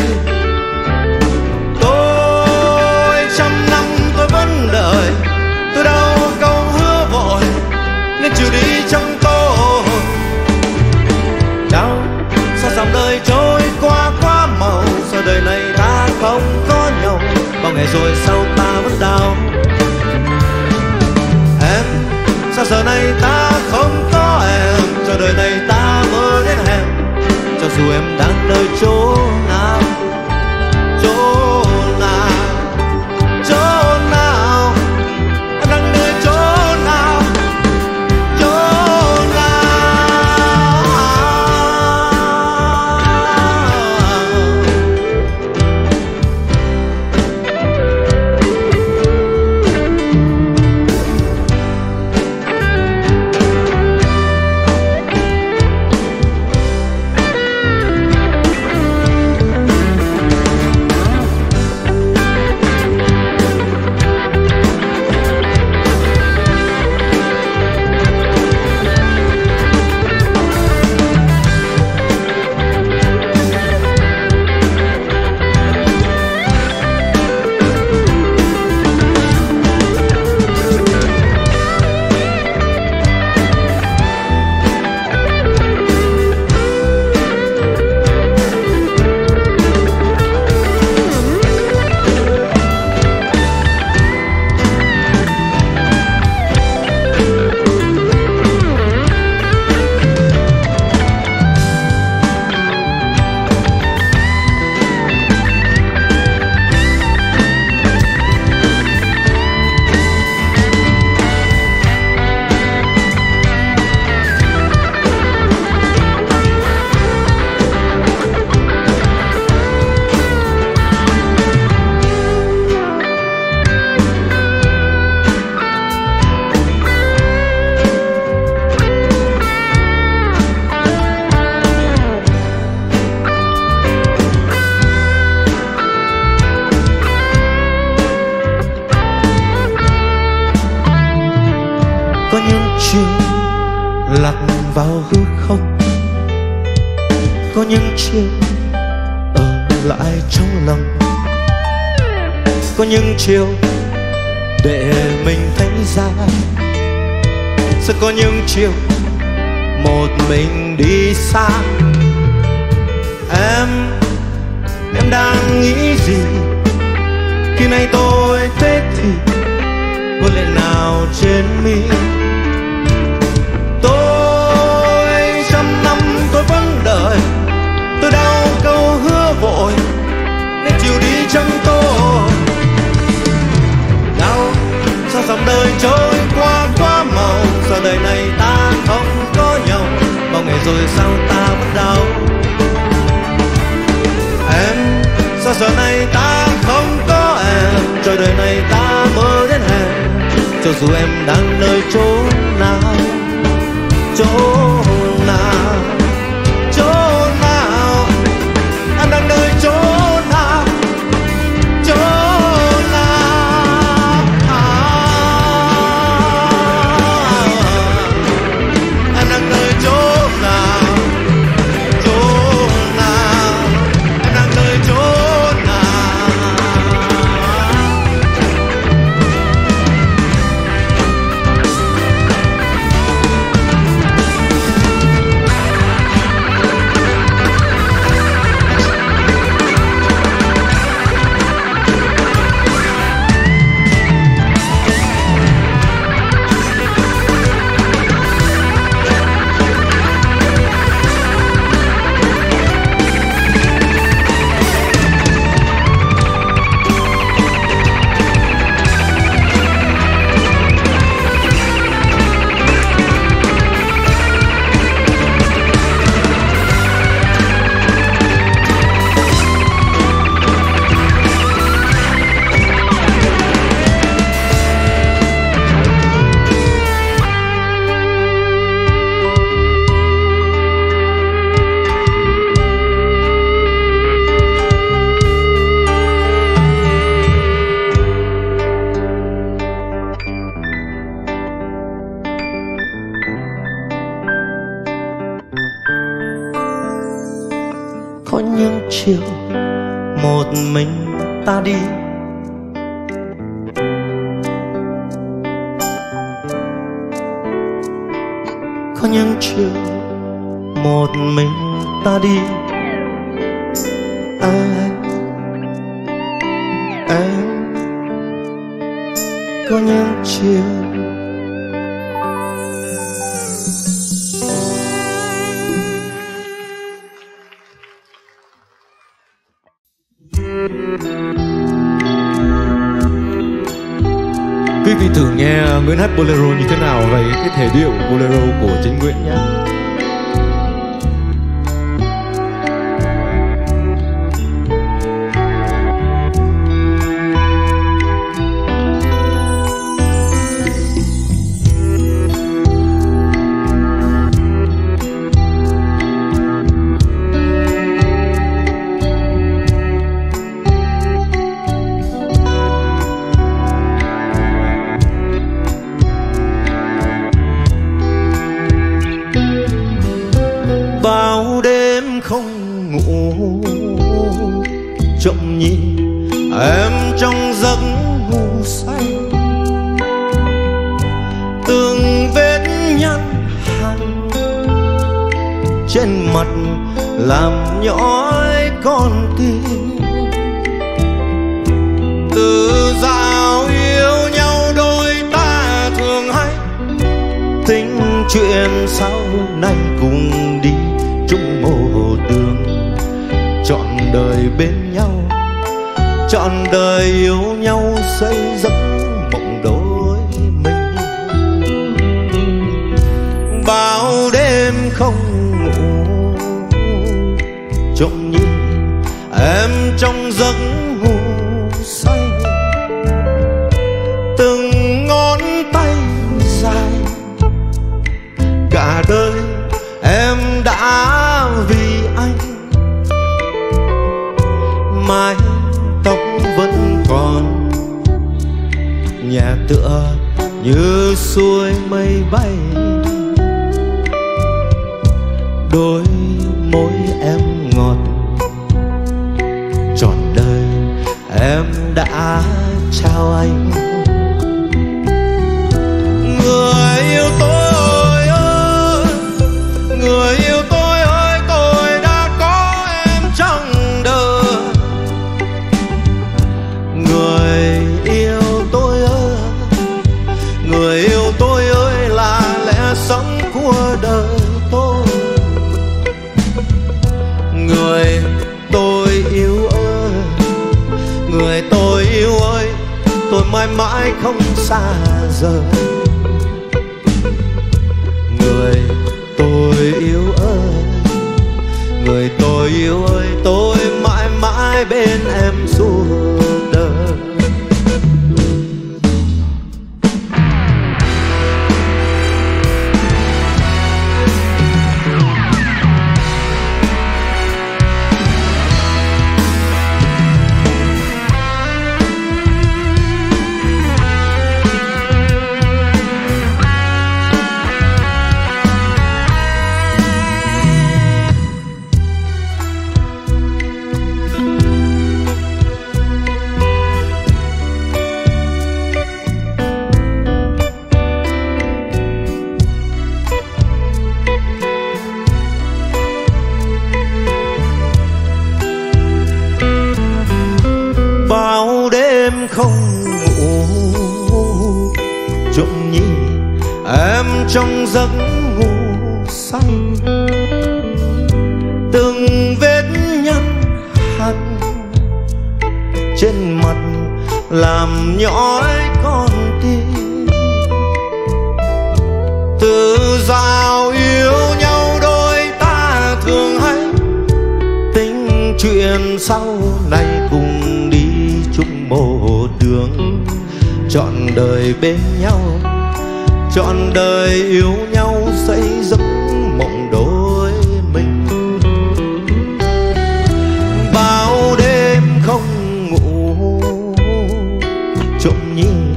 Đời, tôi đâu câu hứa vội nên trừ đi trong tôi. Đau sao dòng đời trôi qua quá màu, sao đời này ta không có nhau, bao ngày rồi sau ta vẫn đau. Em, sao giờ này ta không có em, cho đời này ta mơ đến em, cho dù em đang nơi chỗ nào, chỗ nào, chỗ vào hư không. Có những chuyện ở lại trong lòng, có những chiều để mình thấy ra. Sẽ có những chiều một mình đi xa. Em đang nghĩ gì khi nay tôi thế thì có lẽ nào trên mi. Tôi trăm năm tôi vẫn đợi, tôi đau câu hứa vội nên chiều đi trong tôi. Đau sao dòng đời trôi qua quá màu, giờ đời này ta không có nhau, bao ngày rồi sao ta vẫn đau. Em sao giờ này ta không có em, trời đời này ta mơ đến em. Cho dù em đang nơi chỗ nào, em đang nơi chỗ nào, em đang nơi chỗ nào, em đang nơi chỗ chiều một mình ta đi. Có những chiều một mình ta đi. Em có những chiều thử nghe Nguyễn hát bolero như thế nào về cái thể điệu bolero của chính Nguyễn nhé. Tựa như xuôi mây bay đôi môi em ngọt, trọn đời em đã trao anh. Người yêu tôi ơi, người yêu tôi ơi, tôi đã có em trong đời. Người yêu tôi ơi, người yêu tôi ơi, là lẽ sống của đời tôi. Người tôi yêu ơi, người tôi yêu ơi, tôi mãi mãi không xa rời. Người tôi yêu ơi, người tôi yêu ơi, tôi mãi mãi bên em suốt đời. Không ngủ trộm nhìn em trong giấc ngủ say, từng vết nhăn hằn trên mặt làm nhói con tim. Từ giao yêu nhau đôi ta thường hay tính chuyện sau này cùng đi chung một đường, trọn đời bên nhau, trọn đời yêu nhau, xây giấc mộng đôi mình. Bao đêm không ngủ trộm nhìn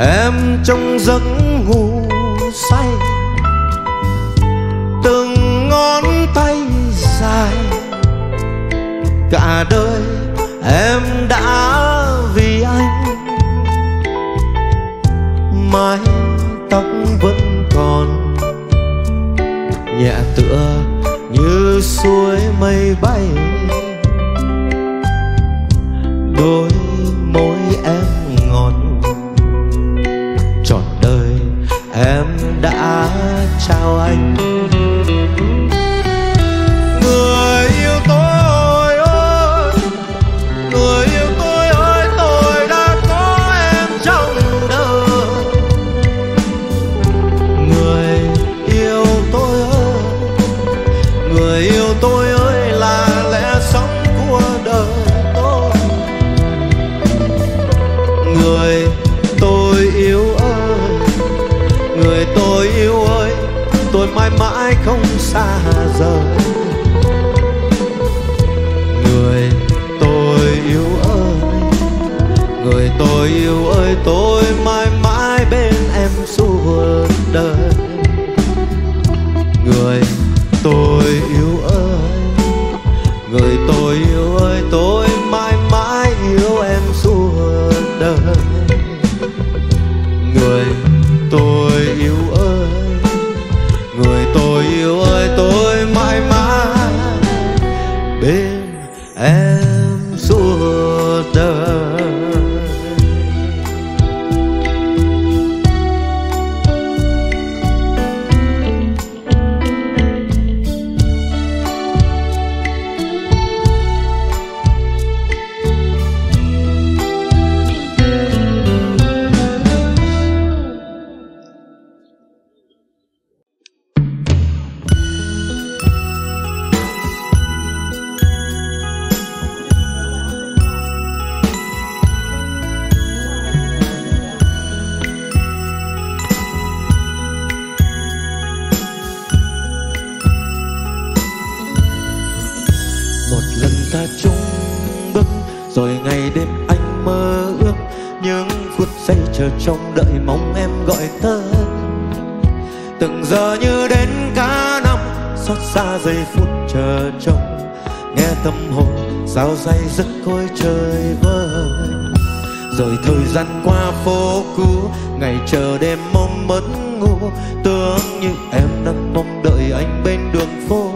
em trong giấc ngủ say, từng ngón tay dài cả đời em đã vì anh. Mái tóc vẫn còn nhẹ tựa như suối mây bay, đôi môi em ngọt, trọn đời em đã trao anh. Người tôi yêu ơi, tôi mãi mãi không xa rời. Người tôi yêu ơi, người tôi yêu ơi, tôi mãi mãi bên em suốt đời. Người tôi yêu ơi, người tôi yêu ơi, tôi mãi mãi yêu em suốt đời. Người tôi yêu ơi, người tôi yêu ơi, tôi mãi mãi bên em suốt đời. Trong đợi mong em gọi tới, từng giờ như đến cả năm xót xa. xa giây phút chờ trông, nghe tâm hồn sao say giấc khói trời vơi. Rồi thời gian qua phố cũ, ngày chờ đêm mong mất ngủ, tưởng như em đang mong đợi anh bên đường phố.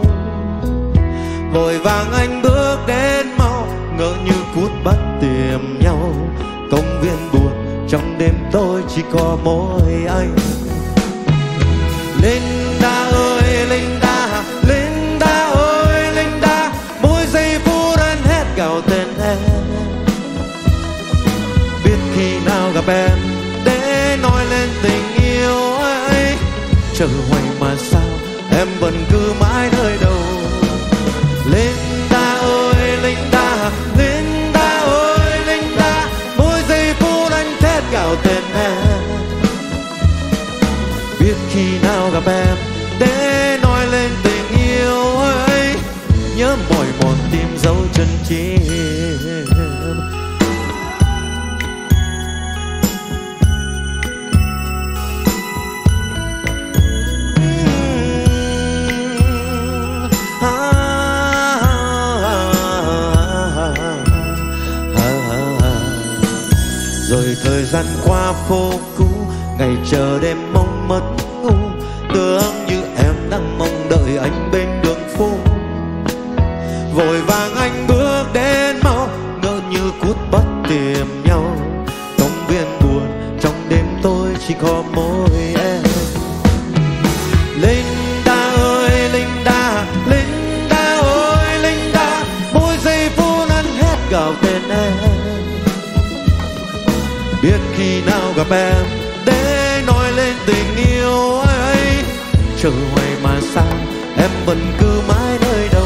Vội vàng anh bước đến mau, ngỡ như phút bắt tìm nhau. Công viên buồn, trong đêm tôi chỉ có mỗi anh. Linda ơi Linda, Linda ơi Linda, mỗi giây phút anh hét gào tên em. Biết khi nào gặp em để nói lên tình yêu ấy. Chờ hoài mà sao em vẫn cứ mãi nơi đầu. Linda ơi Linda, Linda ơi Linda, mỗi giây phút anh thét gào tên em. Biết khi nào gặp em để nói lên tình yêu ấy. Nhớ mỏi mòn tim dấu chân chim. Rồi thời gian qua phố cũ, ngày chờ đêm mong mất ngủ, tưởng như em đang mong đợi anh bên đường phố. Vội vàng anh bước đến mau, ngỡ như cút bắt tìm nhau. Công viên buồn, trong đêm tôi chỉ có mỗi em. Linda ơi Linda, Linda ơi Linda, mỗi giây phút anh hét gào tên em. Biết khi nào gặp em để nói lên tình yêu ấy. Chờ hoài mà sao em vẫn cứ mãi nơi đâu.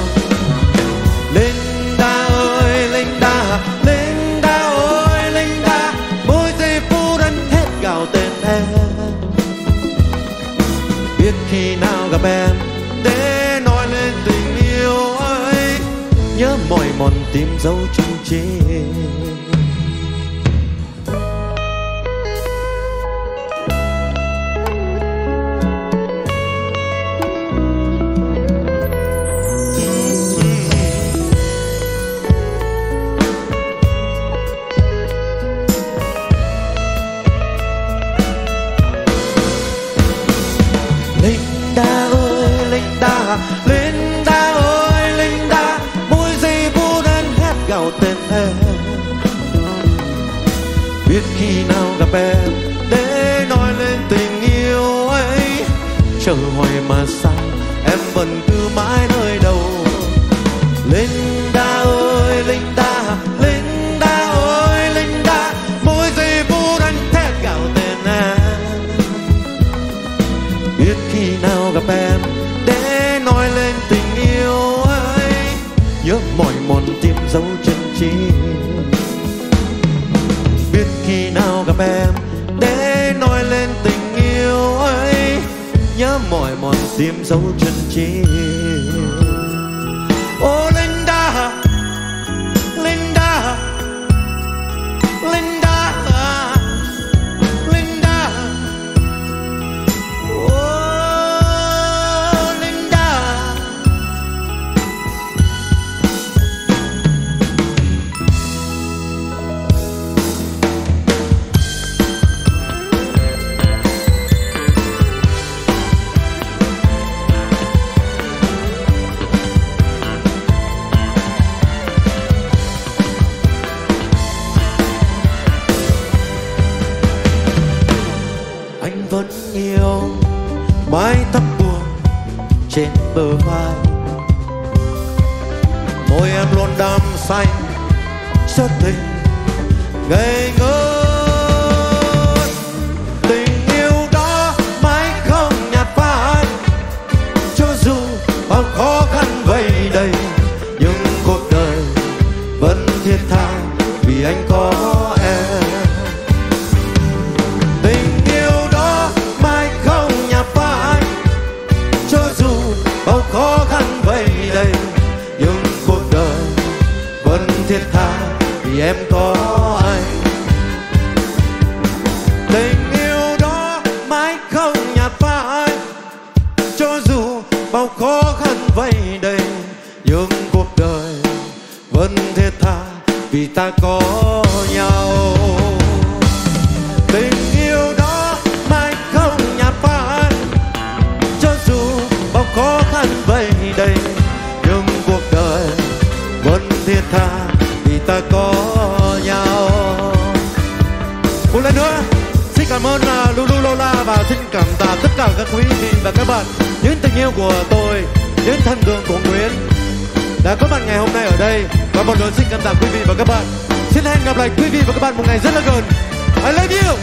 Linda ơi Linda, Linda ơi Linda, mỗi giây phút anh hét gào tên em. Biết khi nào gặp em để nói lên tình yêu ấy. Nhớ mỏi mòn tim dấu chân chim. Linda ơi Linda, Linda ơi Linda, mỗi giây phút anh hét gào tên em. Biết khi nào gặp em để nói lên tình yêu ấy. Chờ hoài mà sao em vẫn cứ mãi nơi đầu. Linda ơi Linda, Linda ơi Linda, mỗi giây phút anh hét gào tên em. Biết khi nào gặp em để nói lên tình yêu ấy. Nhớ mỏi mòn tim dấu chân chim. Biết khi nào gặp em để nói lên tình yêu ấy. Nhớ mỏi mòn tim dấu chân chim. Oh Linda, Linda, Linda, Linda, oh Linda. Anh vẫn yêu mái tóc buồn trên bờ vai, môi em luôn đắm say rất tình ngây ngất. Tình yêu đó mãi không nhạt phai, cho dù bao khó khăn vây đầy, nhưng cuộc đời vẫn thiết tha vì anh có em. Thiết tha vì em có anh. Tình yêu đó mãi không nhạt phai, cho dù bao khó khó khăn vây đầy, nhưng cuộc đời vẫn thiết tha vì ta có nhau. Tình yêu đó mãi không nhạt phai, cho dù bao khó khăn vây đầy, nhưng cuộc đời vẫn thiết tha vì ta có nhau. Một lần nữa xin cảm ơn Lulu Lola và xin cảm tạ tất cả các quý vị và các bạn, những tình yêu của tôi, những thần tượng của Nguyễn đã có mặt ngày hôm nay ở đây. Và một lần xin cảm tạ quý vị và các bạn. Xin hẹn gặp lại quý vị và các bạn một ngày rất là gần. I love you.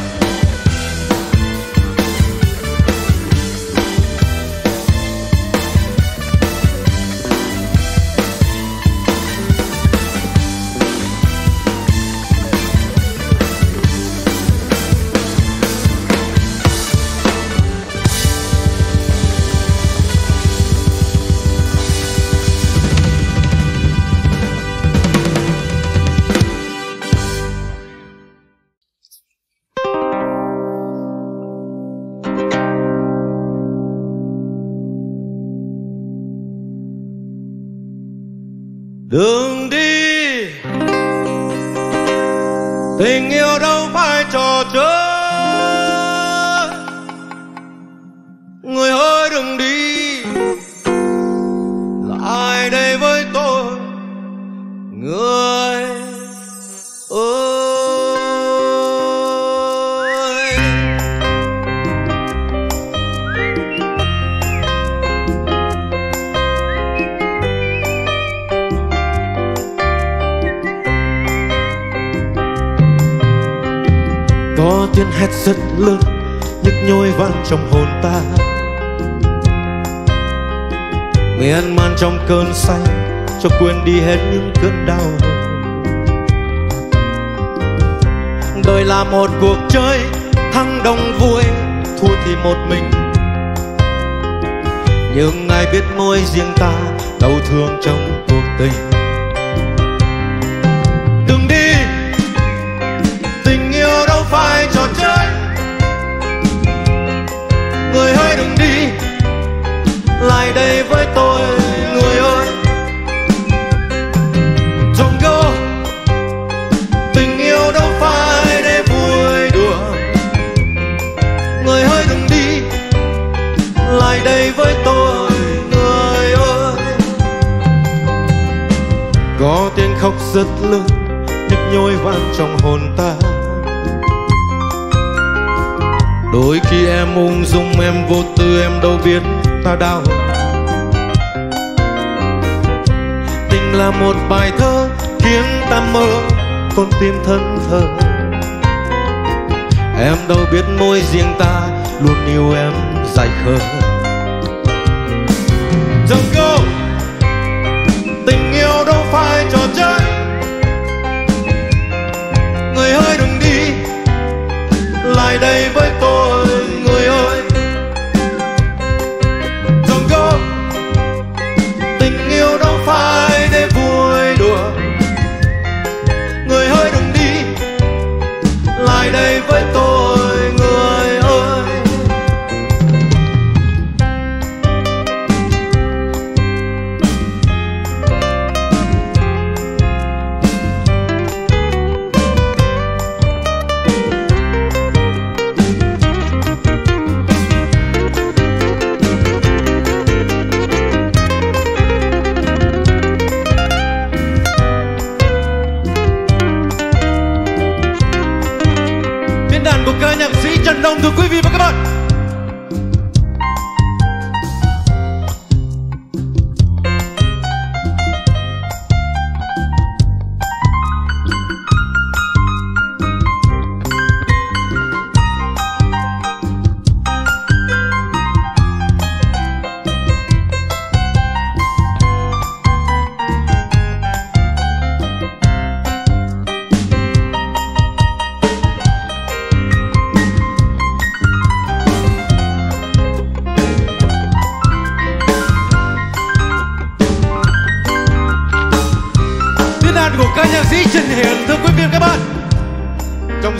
Đường đi tình yêu đâu phải trò chơi, người ơi đừng đi. Là ai đây với tôi, người ơi? Có tiếng hét rất lớn nhức nhối vang trong hồn ta, miên man trong cơn say cho quên đi hết những cơn đau. Đời là một cuộc chơi, thắng đông vui, thua thì một mình, nhưng ai biết mỗi riêng ta đau thương trong cuộc tình. Phải trò chơi, người ơi đừng đi, lại đây với tôi người ơi. Trong câu tình yêu đâu phải để vui đùa, người ơi đừng đi, lại đây với tôi người ơi. Có tiếng khóc rất lớn nhức nhối vang trong hồn ta, đôi khi em ung dung, em vô tư, em đâu biết ta đau. Tình là một bài thơ khiến ta mơ, con tim thân thờ. Em đâu biết môi riêng ta luôn yêu em dài khờ. Dòng câu tình yêu đâu phải trò chơi, người ơi đừng đi, lại đây với tôi người ơi. Dòng câu tình yêu đâu phải để vui đùa, người ơi đừng đi, lại đây với tôi người ơi. Đồng thưa quý vị và các bạn.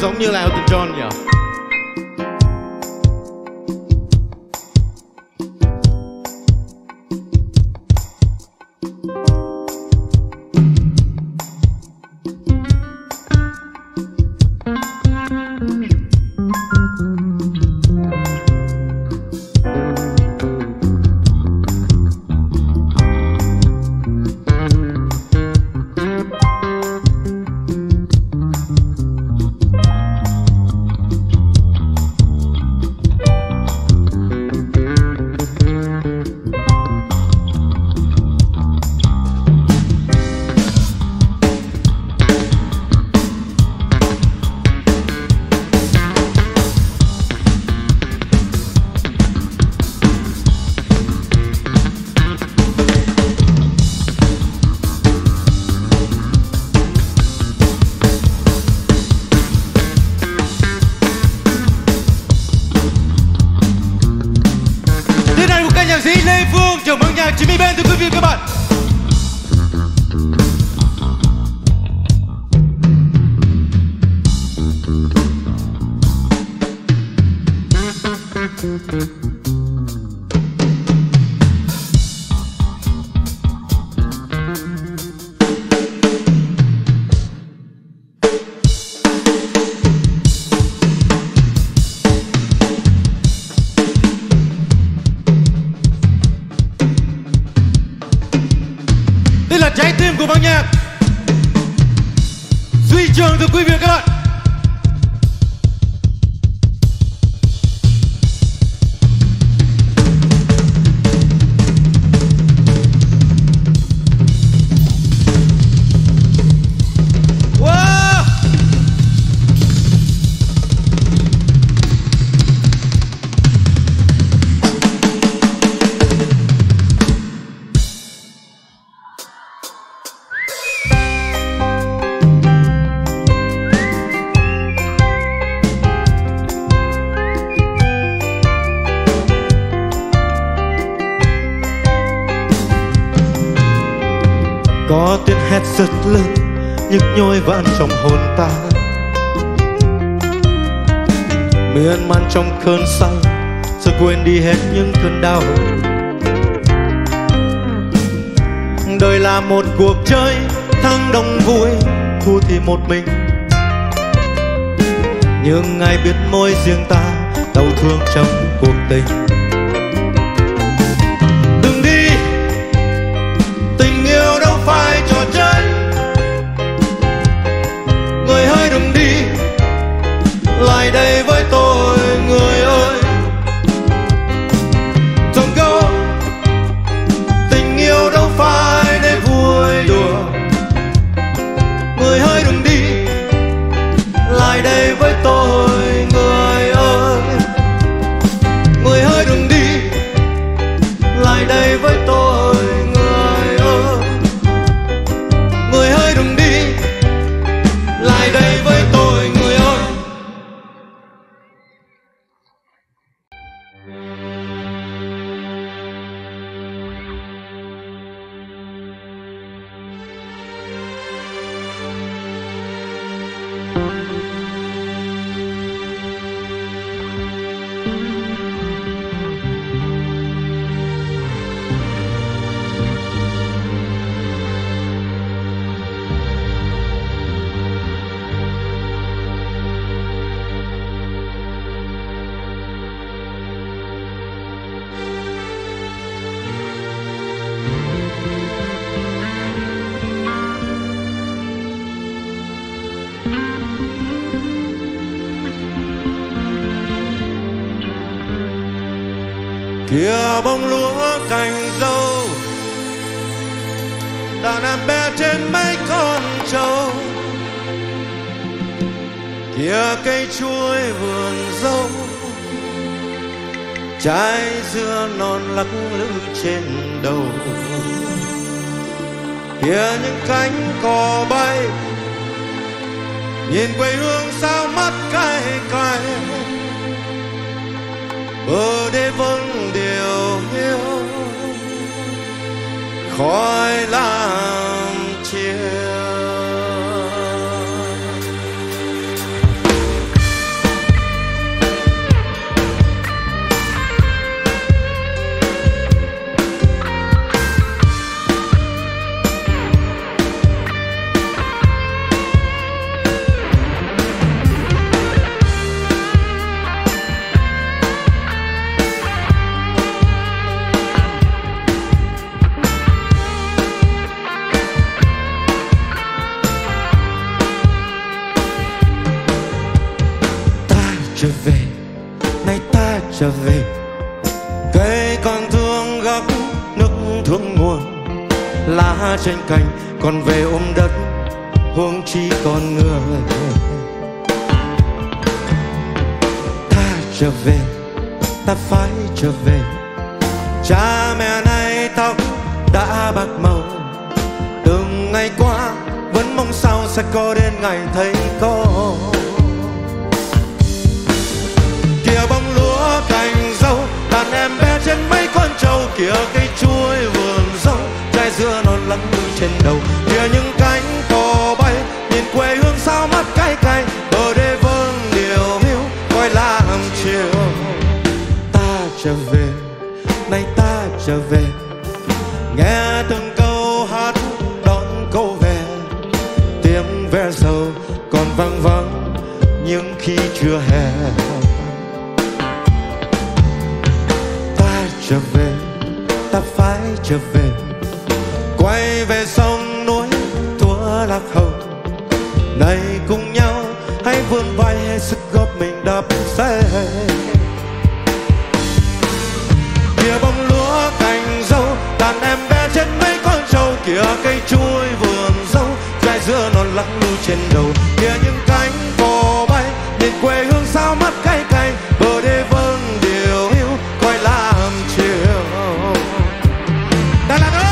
Giống như là Elton John nhỉ? là trái tim của ban nhạc Duy Trường. Thưa quý vị và các bạn, có tiếng hét giật lưng nhức nhối vang trong hồn ta, miên man trong cơn say rồi quên đi hết những cơn đau. Đời là một cuộc chơi, thắng đông vui, thua thì một mình, nhưng ai biết mỗi riêng ta đau thương trong cuộc tình. Lại đây với tôi người ơi, don't go. Tình yêu đâu phải để vui đùa, người hãy đừng đi, lại đây với tôi người ơi. Người hãy đừng đi, lại đây với tôi người ơi. Người hãy đừng đi, lại đây với tôi. Kìa bông lúa cành dâu, đàn em bé trên mấy con trâu. Kìa cây chuối vườn dâu, trái dưa non lắc lư trên đầu. Kìa những cánh cò bay, nhìn quê hương sao mắt cay cay. Bờ đê vâng điều hiu, khói làm chia. Trở về cây còn thương gốc, nước thương nguồn, lá trên cành còn về ôm đất, huống chi còn người. Ta trở về, ta phải trở về. Cha mẹ nay tóc đã bạc màu, từng ngày qua vẫn mong sao sẽ có đến ngày thấy con. Kìa bông lúa cành dâu, đàn em bé trên mấy con trâu. Kìa cây chuối vườn dâu, trái dưa non lắng lư trên đầu. Kìa những cánh cò bay, nhìn quê hương sao mắt cay cay. Bờ đê vâng điều hiu, coi làm chiều. Ta trở về, nay ta trở về. Nghe từng câu hát đón câu về, tiếng ve sầu còn vang vắng những khi chưa hè. Ta trở về, ta phải trở về. quay về sông núi Thua Lạc Hồng. Này cùng nhau hãy vươn vai hết sức góp mình đạp xe. Kìa bông lúa cành dâu, đàn em bé trên mấy con trâu. Kìa cây chuối vườn dâu, trái dưa non lắc lư trên đầu. Kìa những cánh cò bay, nhìn quê hương sao mắt cay cay. Bờ đê vâng điều hiu, coi làm chiều. Đà Lạt ơi!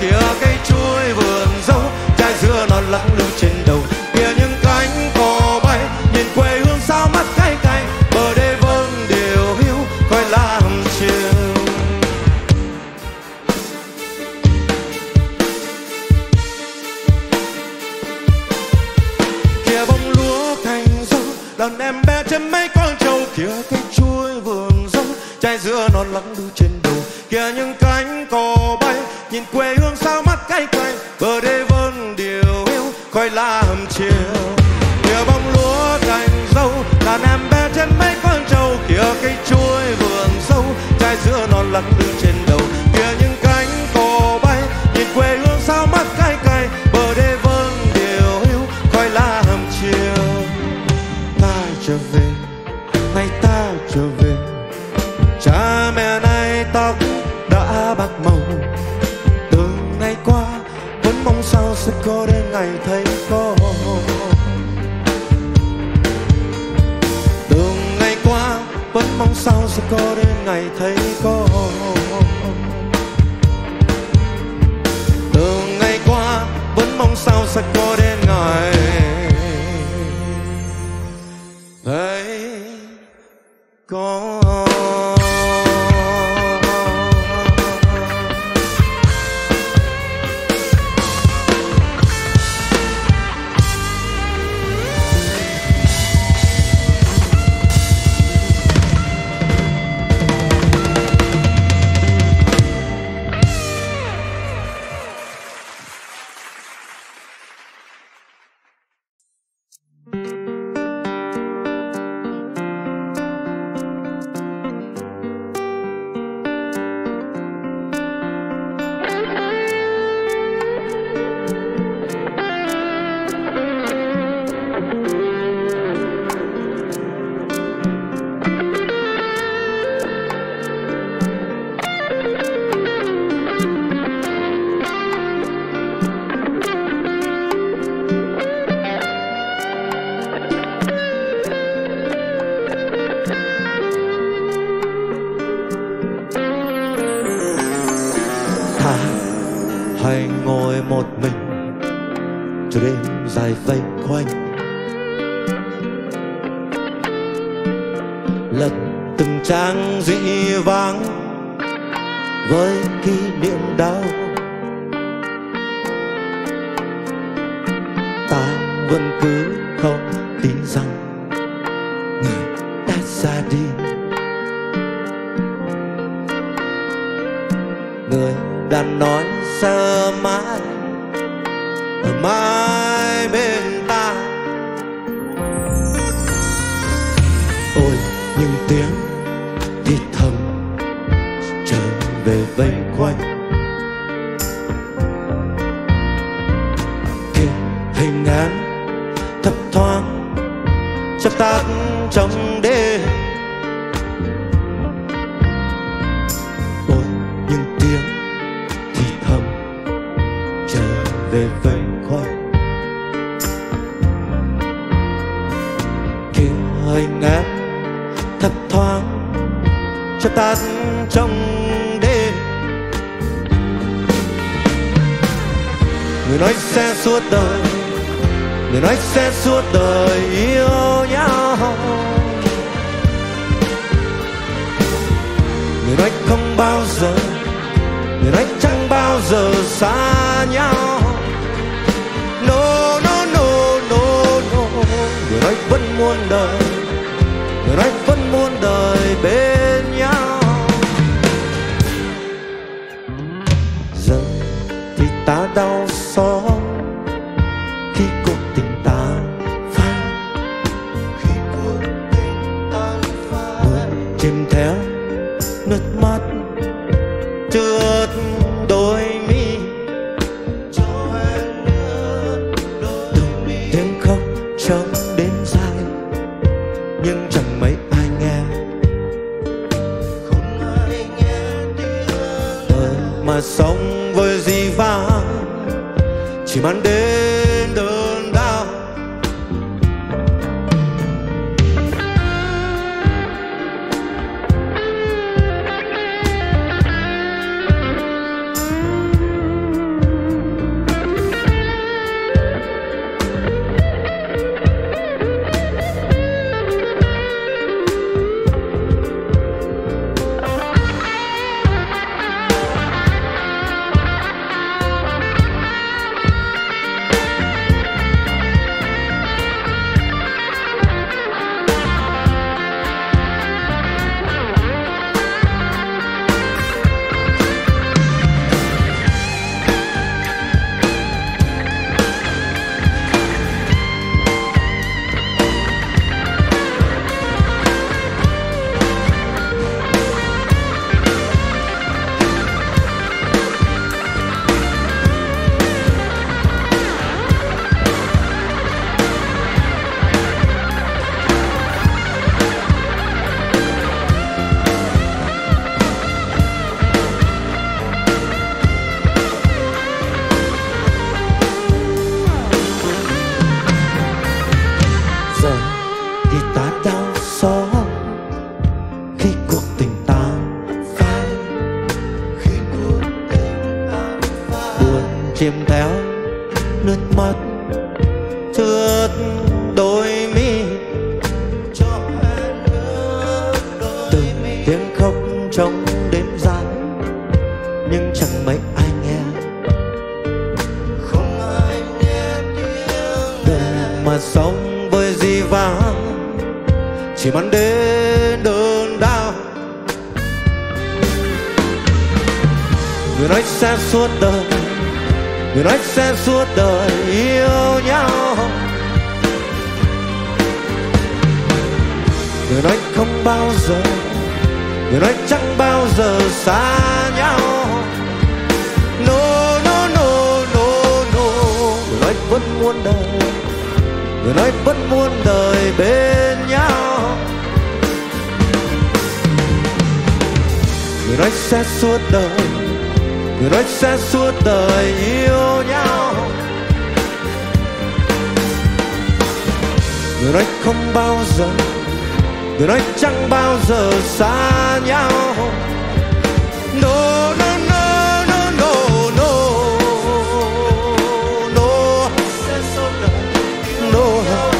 Kìa cây chuối vườn dâu, trái dưa non lắc lư trên đầu. Kìa những cánh cò bay, nhìn quê hương sao mắt cay cay. Bờ đê vâng điều hiu, coi làm chiều. Kìa bông lúa cành dâu, đàn em bé trên mấy con trâu. Kìa cây chuối vườn dâu, trái dưa non lắc lư trên đầu. Kìa những cánh cò bay, nhìn quê hương sao mắt cay cay. Bờ đê vâng điều hiu, coi làm chiều. Kìa bông lúa cành dâu, đàn em bé trên mấy con trâu. Kìa cây chuối vườn dâu, trái dưa non lắc lư trên đầu. Kìa những cánh cò bay, nhìn quê hương sao mắt cay cay. Bờ đê vâng điều hiu, coi làm chiều. Ta trở về, nay ta trở về. Cha mẹ nay tóc đã bạc màu. Sao sẽ có đến ngày thấy con. Từng ngày qua vẫn mong sao sẽ có đến ngày thấy con. Từng ngày qua vẫn mong sao sẽ có đến ngày thấy con. Người Người nói không bao giờ, người nói chẳng bao giờ xa nhau. No, no, no, no, no. Người nói vẫn muôn đời, người nói vẫn muôn đời bên nhau. Giờ thì ta đau xót khi cuộc tình ta phai, khi cuộc tình ta phai chìm theo nước mắt trượt đôi mi, cho em nước đôi mi. Tiếng khóc trong đêm dài nhưng chẳng mấy ai nghe, không ai nghe đời mà sống với gì va chỉ mang đến đớn đau. Chìm theo nước mắt trượt đôi mi, cho em nước đôi mi. Từng tiếng khóc trong đêm dài nhưng chẳng mấy ai nghe, không ai nghe tiếng đời mà sống với gì vang chỉ mang đến đớn đau. Người nói sẽ suốt đời, người nói sẽ suốt đời yêu nhau. Người nói không bao giờ, người nói chẳng bao giờ xa nhau. No, no, no, no, no. Người nói vẫn muôn đời, người nói vẫn muôn đời bên nhau. Người nói sẽ suốt đời, người nói sẽ suốt đời yêu nhau. Người nói không bao giờ, người nói chẳng bao giờ xa nhau. No, no, no, no, no, no, no, no, no, no.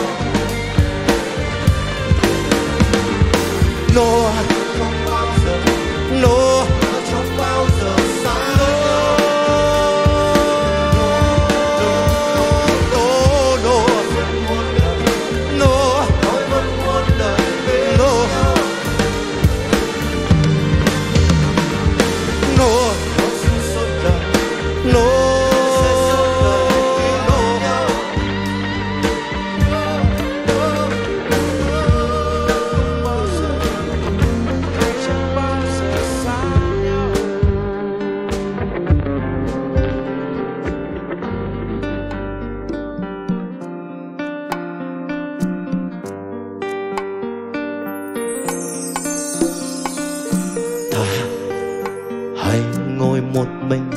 Một mình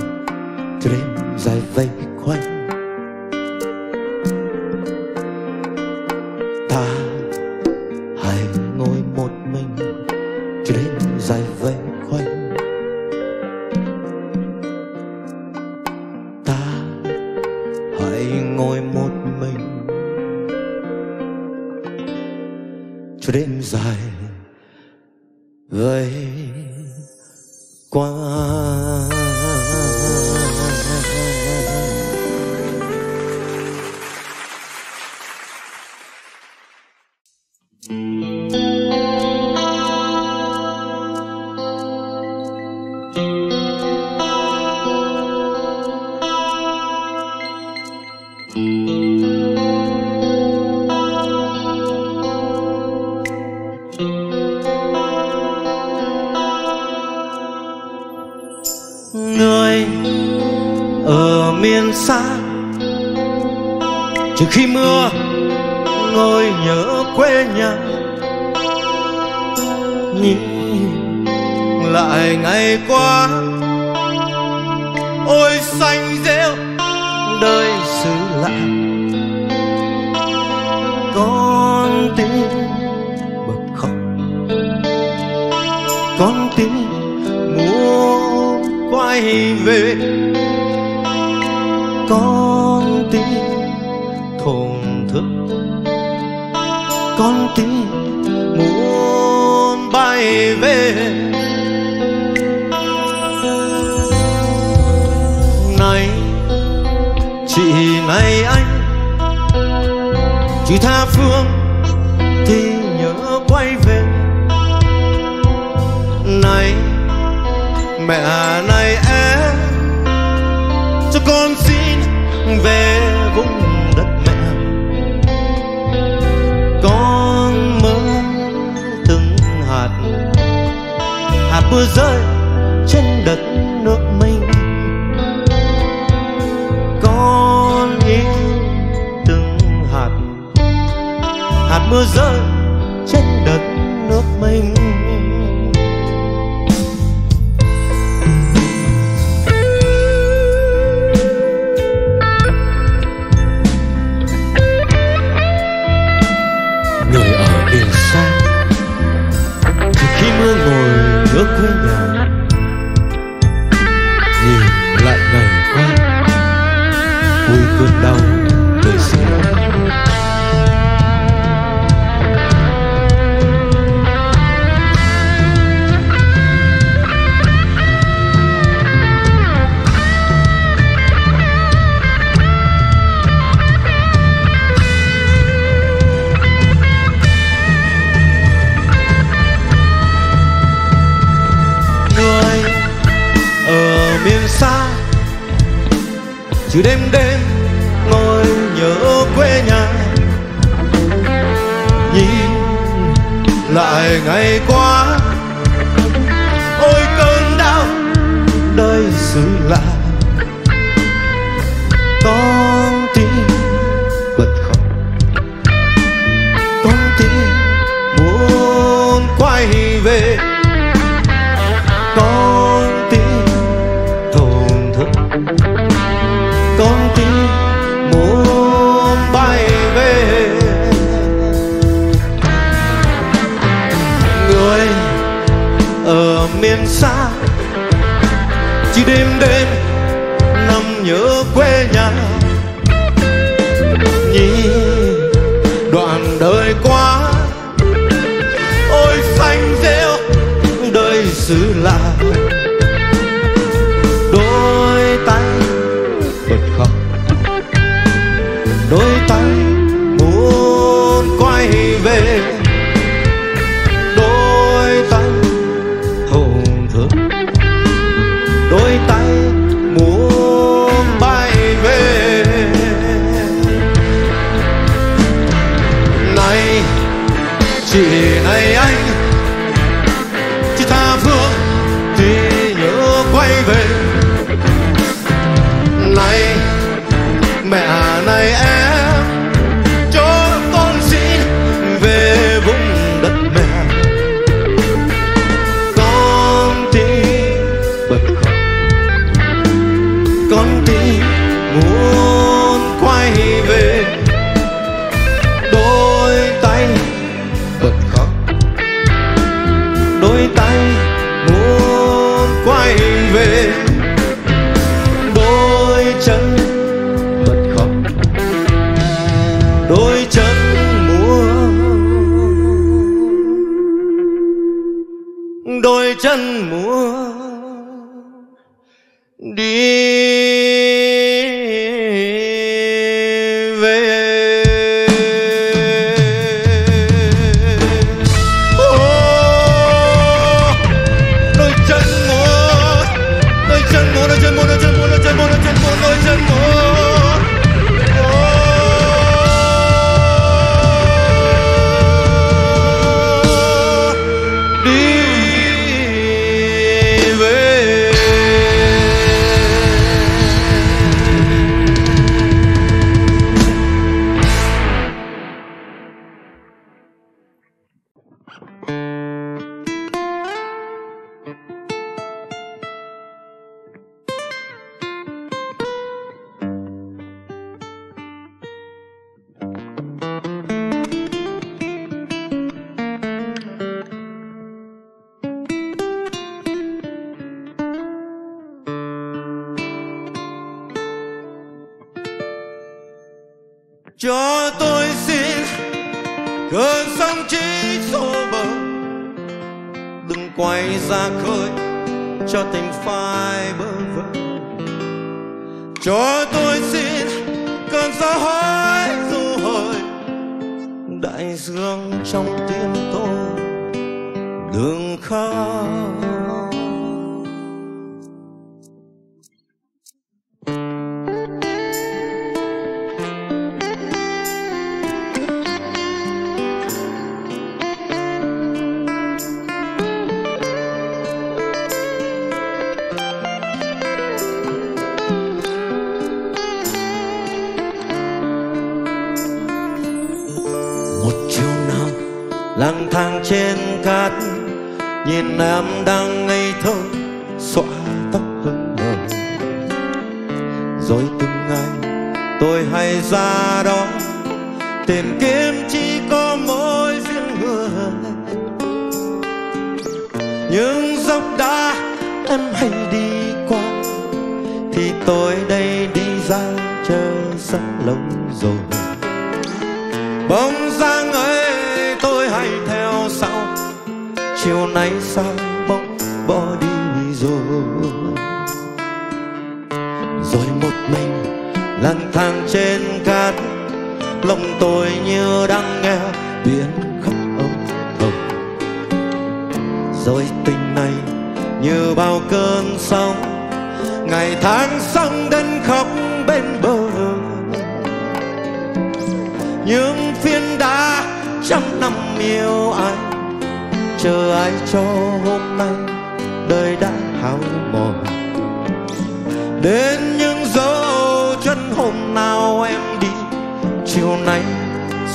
cho đêm dài vây quanh, ta hãy ngồi một mình cho đêm dài vây quanh. Ta hãy ngồi một mình cho đêm dài vây qua. Trừ khi mưa ngồi nhớ quê nhà, nhìn lại ngày qua ôi xanh rêu đời xứ lạ. Con tim bật khóc, con tim muốn quay về, con tim thổn thức, con tim muốn bay về. Này chị này anh, chị tha phương thì nhớ quay về. Này mẹ này em, cho con xin về vùng đất mẹ. Con mơ từng hạt, hạt mưa rơi trên đất nước mình. Con yêu từng hạt, hạt mưa rơi trên đất nước mình. Ở quê nhà nhìn lại ngày qua vui cơn đau đời xưa. Từ đêm đêm ngồi nhớ quê nhà, nhìn lại ngày qua ôi cơn đau đời xứ lạ. Con tim bật khóc, con tim muốn quay về, con tim thổn thức, con tim muốn bay về. Người ở miền xa chỉ đêm đêm nằm nhớ quê nhà, nhìn đoạn đời qua ôi xanh rêu đời xứ lạ. Đôi tay bật khóc, đôi tay muốn quay về, đôi tay thổn thức, đôi tay muốn bay về. Này chị này anh, chị tha phương thì nhớ quay về. Này mẹ này em, cho con xin về vùng đất mẹ. Con tim bật khóc, con tim muốn quay về, đôi tay bật khóc, đôi tay muốn quay về, đôi chân đôi chân múa. Cho tôi xin cơn sóng chỉ xô bờ, đừng quay ra khơi cho tình phai bơ vơ. Cho tôi xin cơn gió hói du hời, đại dương trong tim tôi đừng khóc. Lang thang trên cát, nhìn em đang ngây thơ xõa tóc hững hờ. Rồi từng ngày tôi hay ra đó tìm kiếm chỉ có mỗi riêng người. Những dốc đá em hay đi qua thì tôi đây đi ra chờ rất lâu rồi. Bóng dáng ấy tôi hay theo sau, chiều nay sao bóng bỏ đi rồi. Rồi một mình lang thang trên cát, lòng tôi như đang nghe tiếng khóc âu thầm. Rồi tình này như bao cơn sóng, ngày tháng sông đến khóc bên bờ. Những phiên đá trăm năm yêu ai, chờ ai cho hôm nay đời đã hao mòn. Đến những dấu chân hôm nào em đi, chiều nay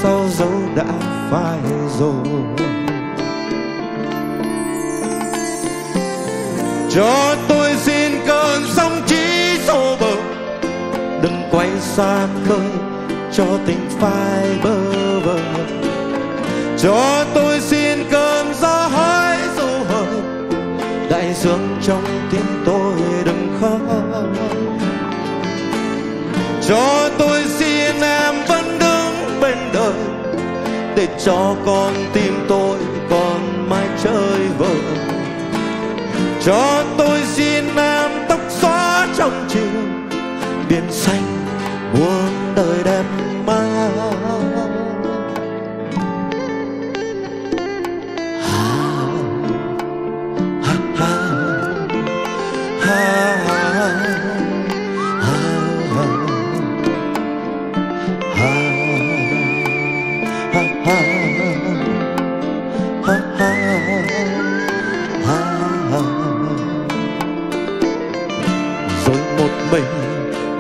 sao dấu đã phai rồi. Cho tôi xin cơn sóng chỉ xô bờ, đừng quay xa khơi cho tình phai bơ vơ. Cho tôi xin cơn gió hói du hời, đại dương trong tim tôi đừng khóc. Cho tôi xin em vẫn đứng bên đời, để cho con tim tôi còn mãi chơi vơi. Cho tôi xin em tóc xóa trong chiều, biển xanh muôn đời đẹp mang.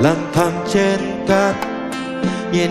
Lang thang trên cát, nhìn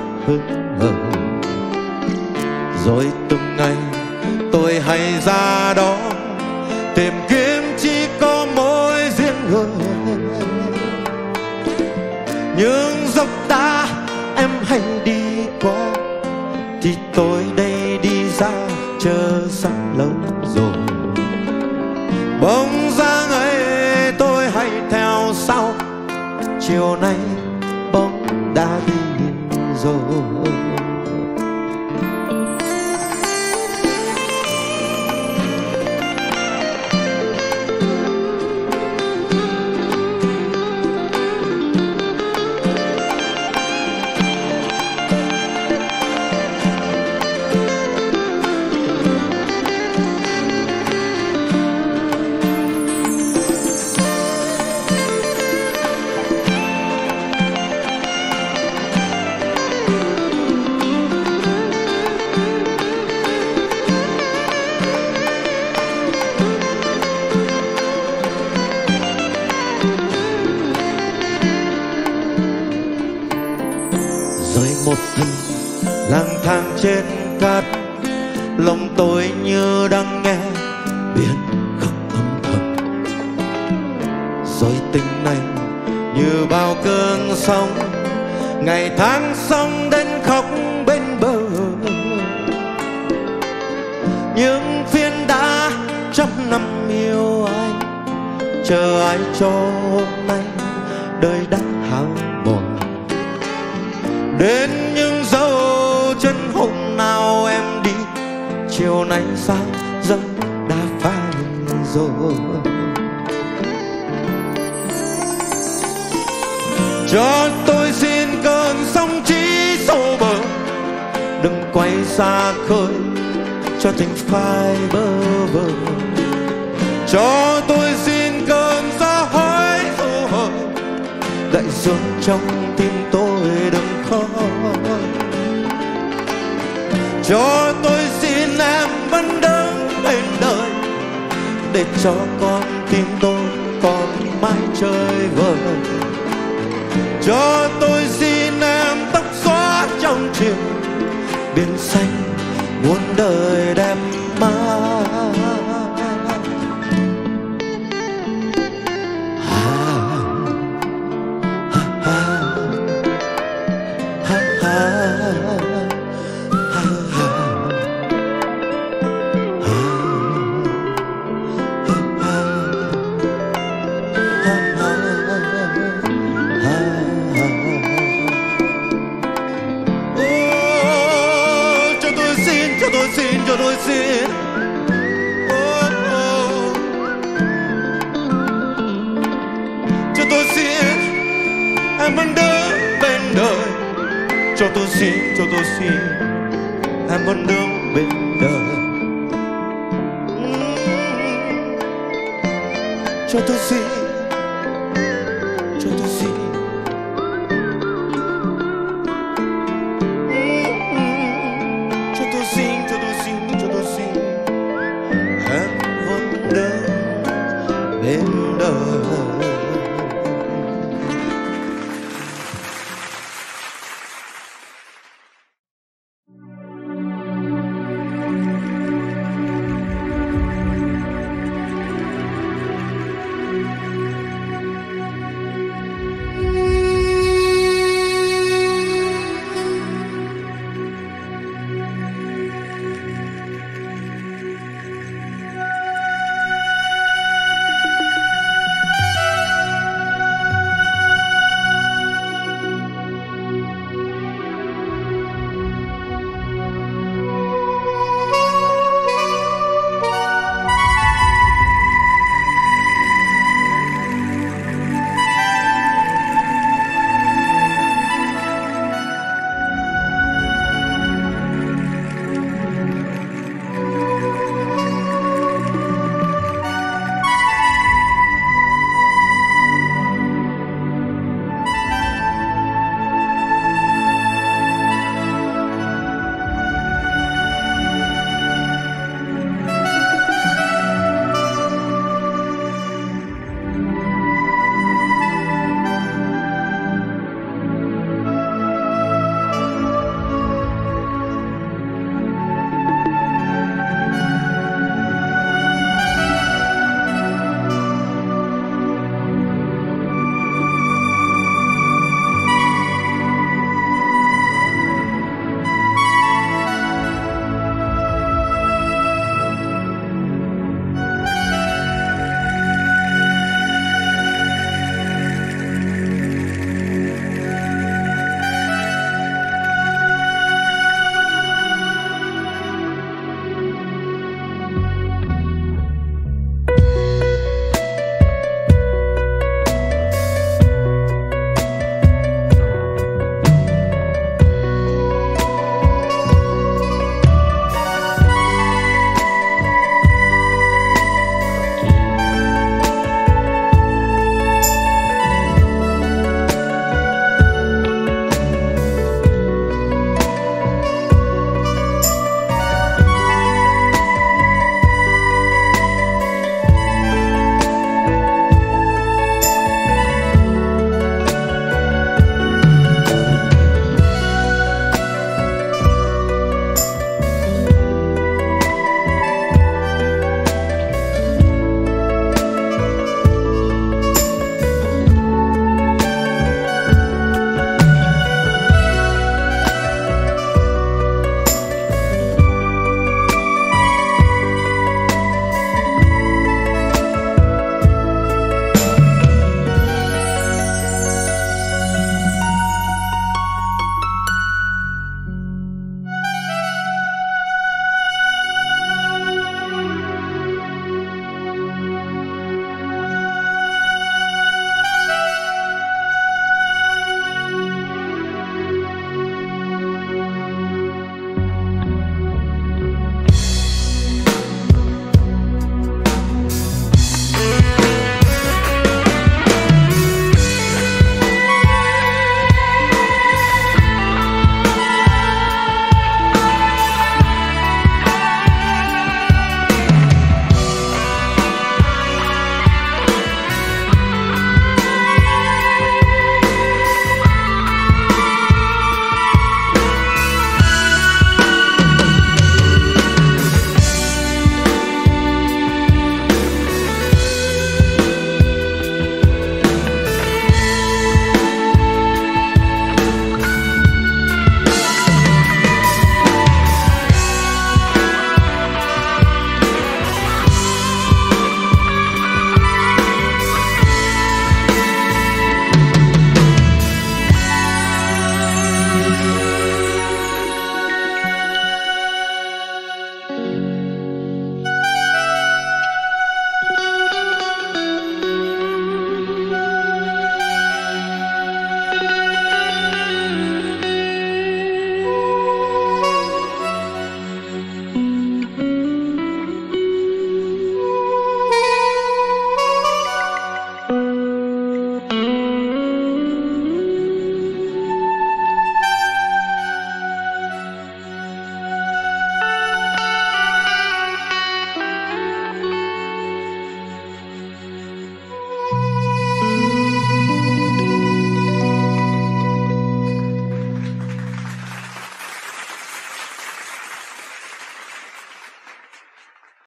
hững hờ. Rồi từng ngày tôi hay ra đó tìm kiếm chỉ có mỗi riêng người. Những dốc đá em hay đi qua thì tôi đây đi ra chờ rất lâu rồi. Bóng dáng ấy tôi hay theo sau, chiều nay bóng đã đi rồi. Một thân lang thang trên cát, lòng tôi như đang nghe biển khóc âm thầm. Rồi tình này như bao cơn sóng, ngày tháng sông đến khóc bên bờ. Những phiên đá trăm năm yêu ai, chờ ai cho hôm nay đời đã hao mòn. đến những dấu chân hôm nào em đi, chiều nay sáng dâng đã phai rồi. Cho tôi xin cơn sóng trí sâu bờ, đừng quay xa khơi cho thành phai bơ vơ. Cho tôi xin cơn gió hói sâu hờ, đại dương trong tim tôi đừng khói. Cho tôi xin em vẫn đứng bên đời, để cho con tim tôi còn mãi chơi vơi. Cho tôi xin em tóc xóa trong chiều, biển xanh muôn đời đem mãi. Cho tôi xin em vẫn đứng bên đời. Cho tôi xin, cho tôi xin. Cho tôi xin, cho tôi xin, cho tôi xin em vẫn đứng bên đời.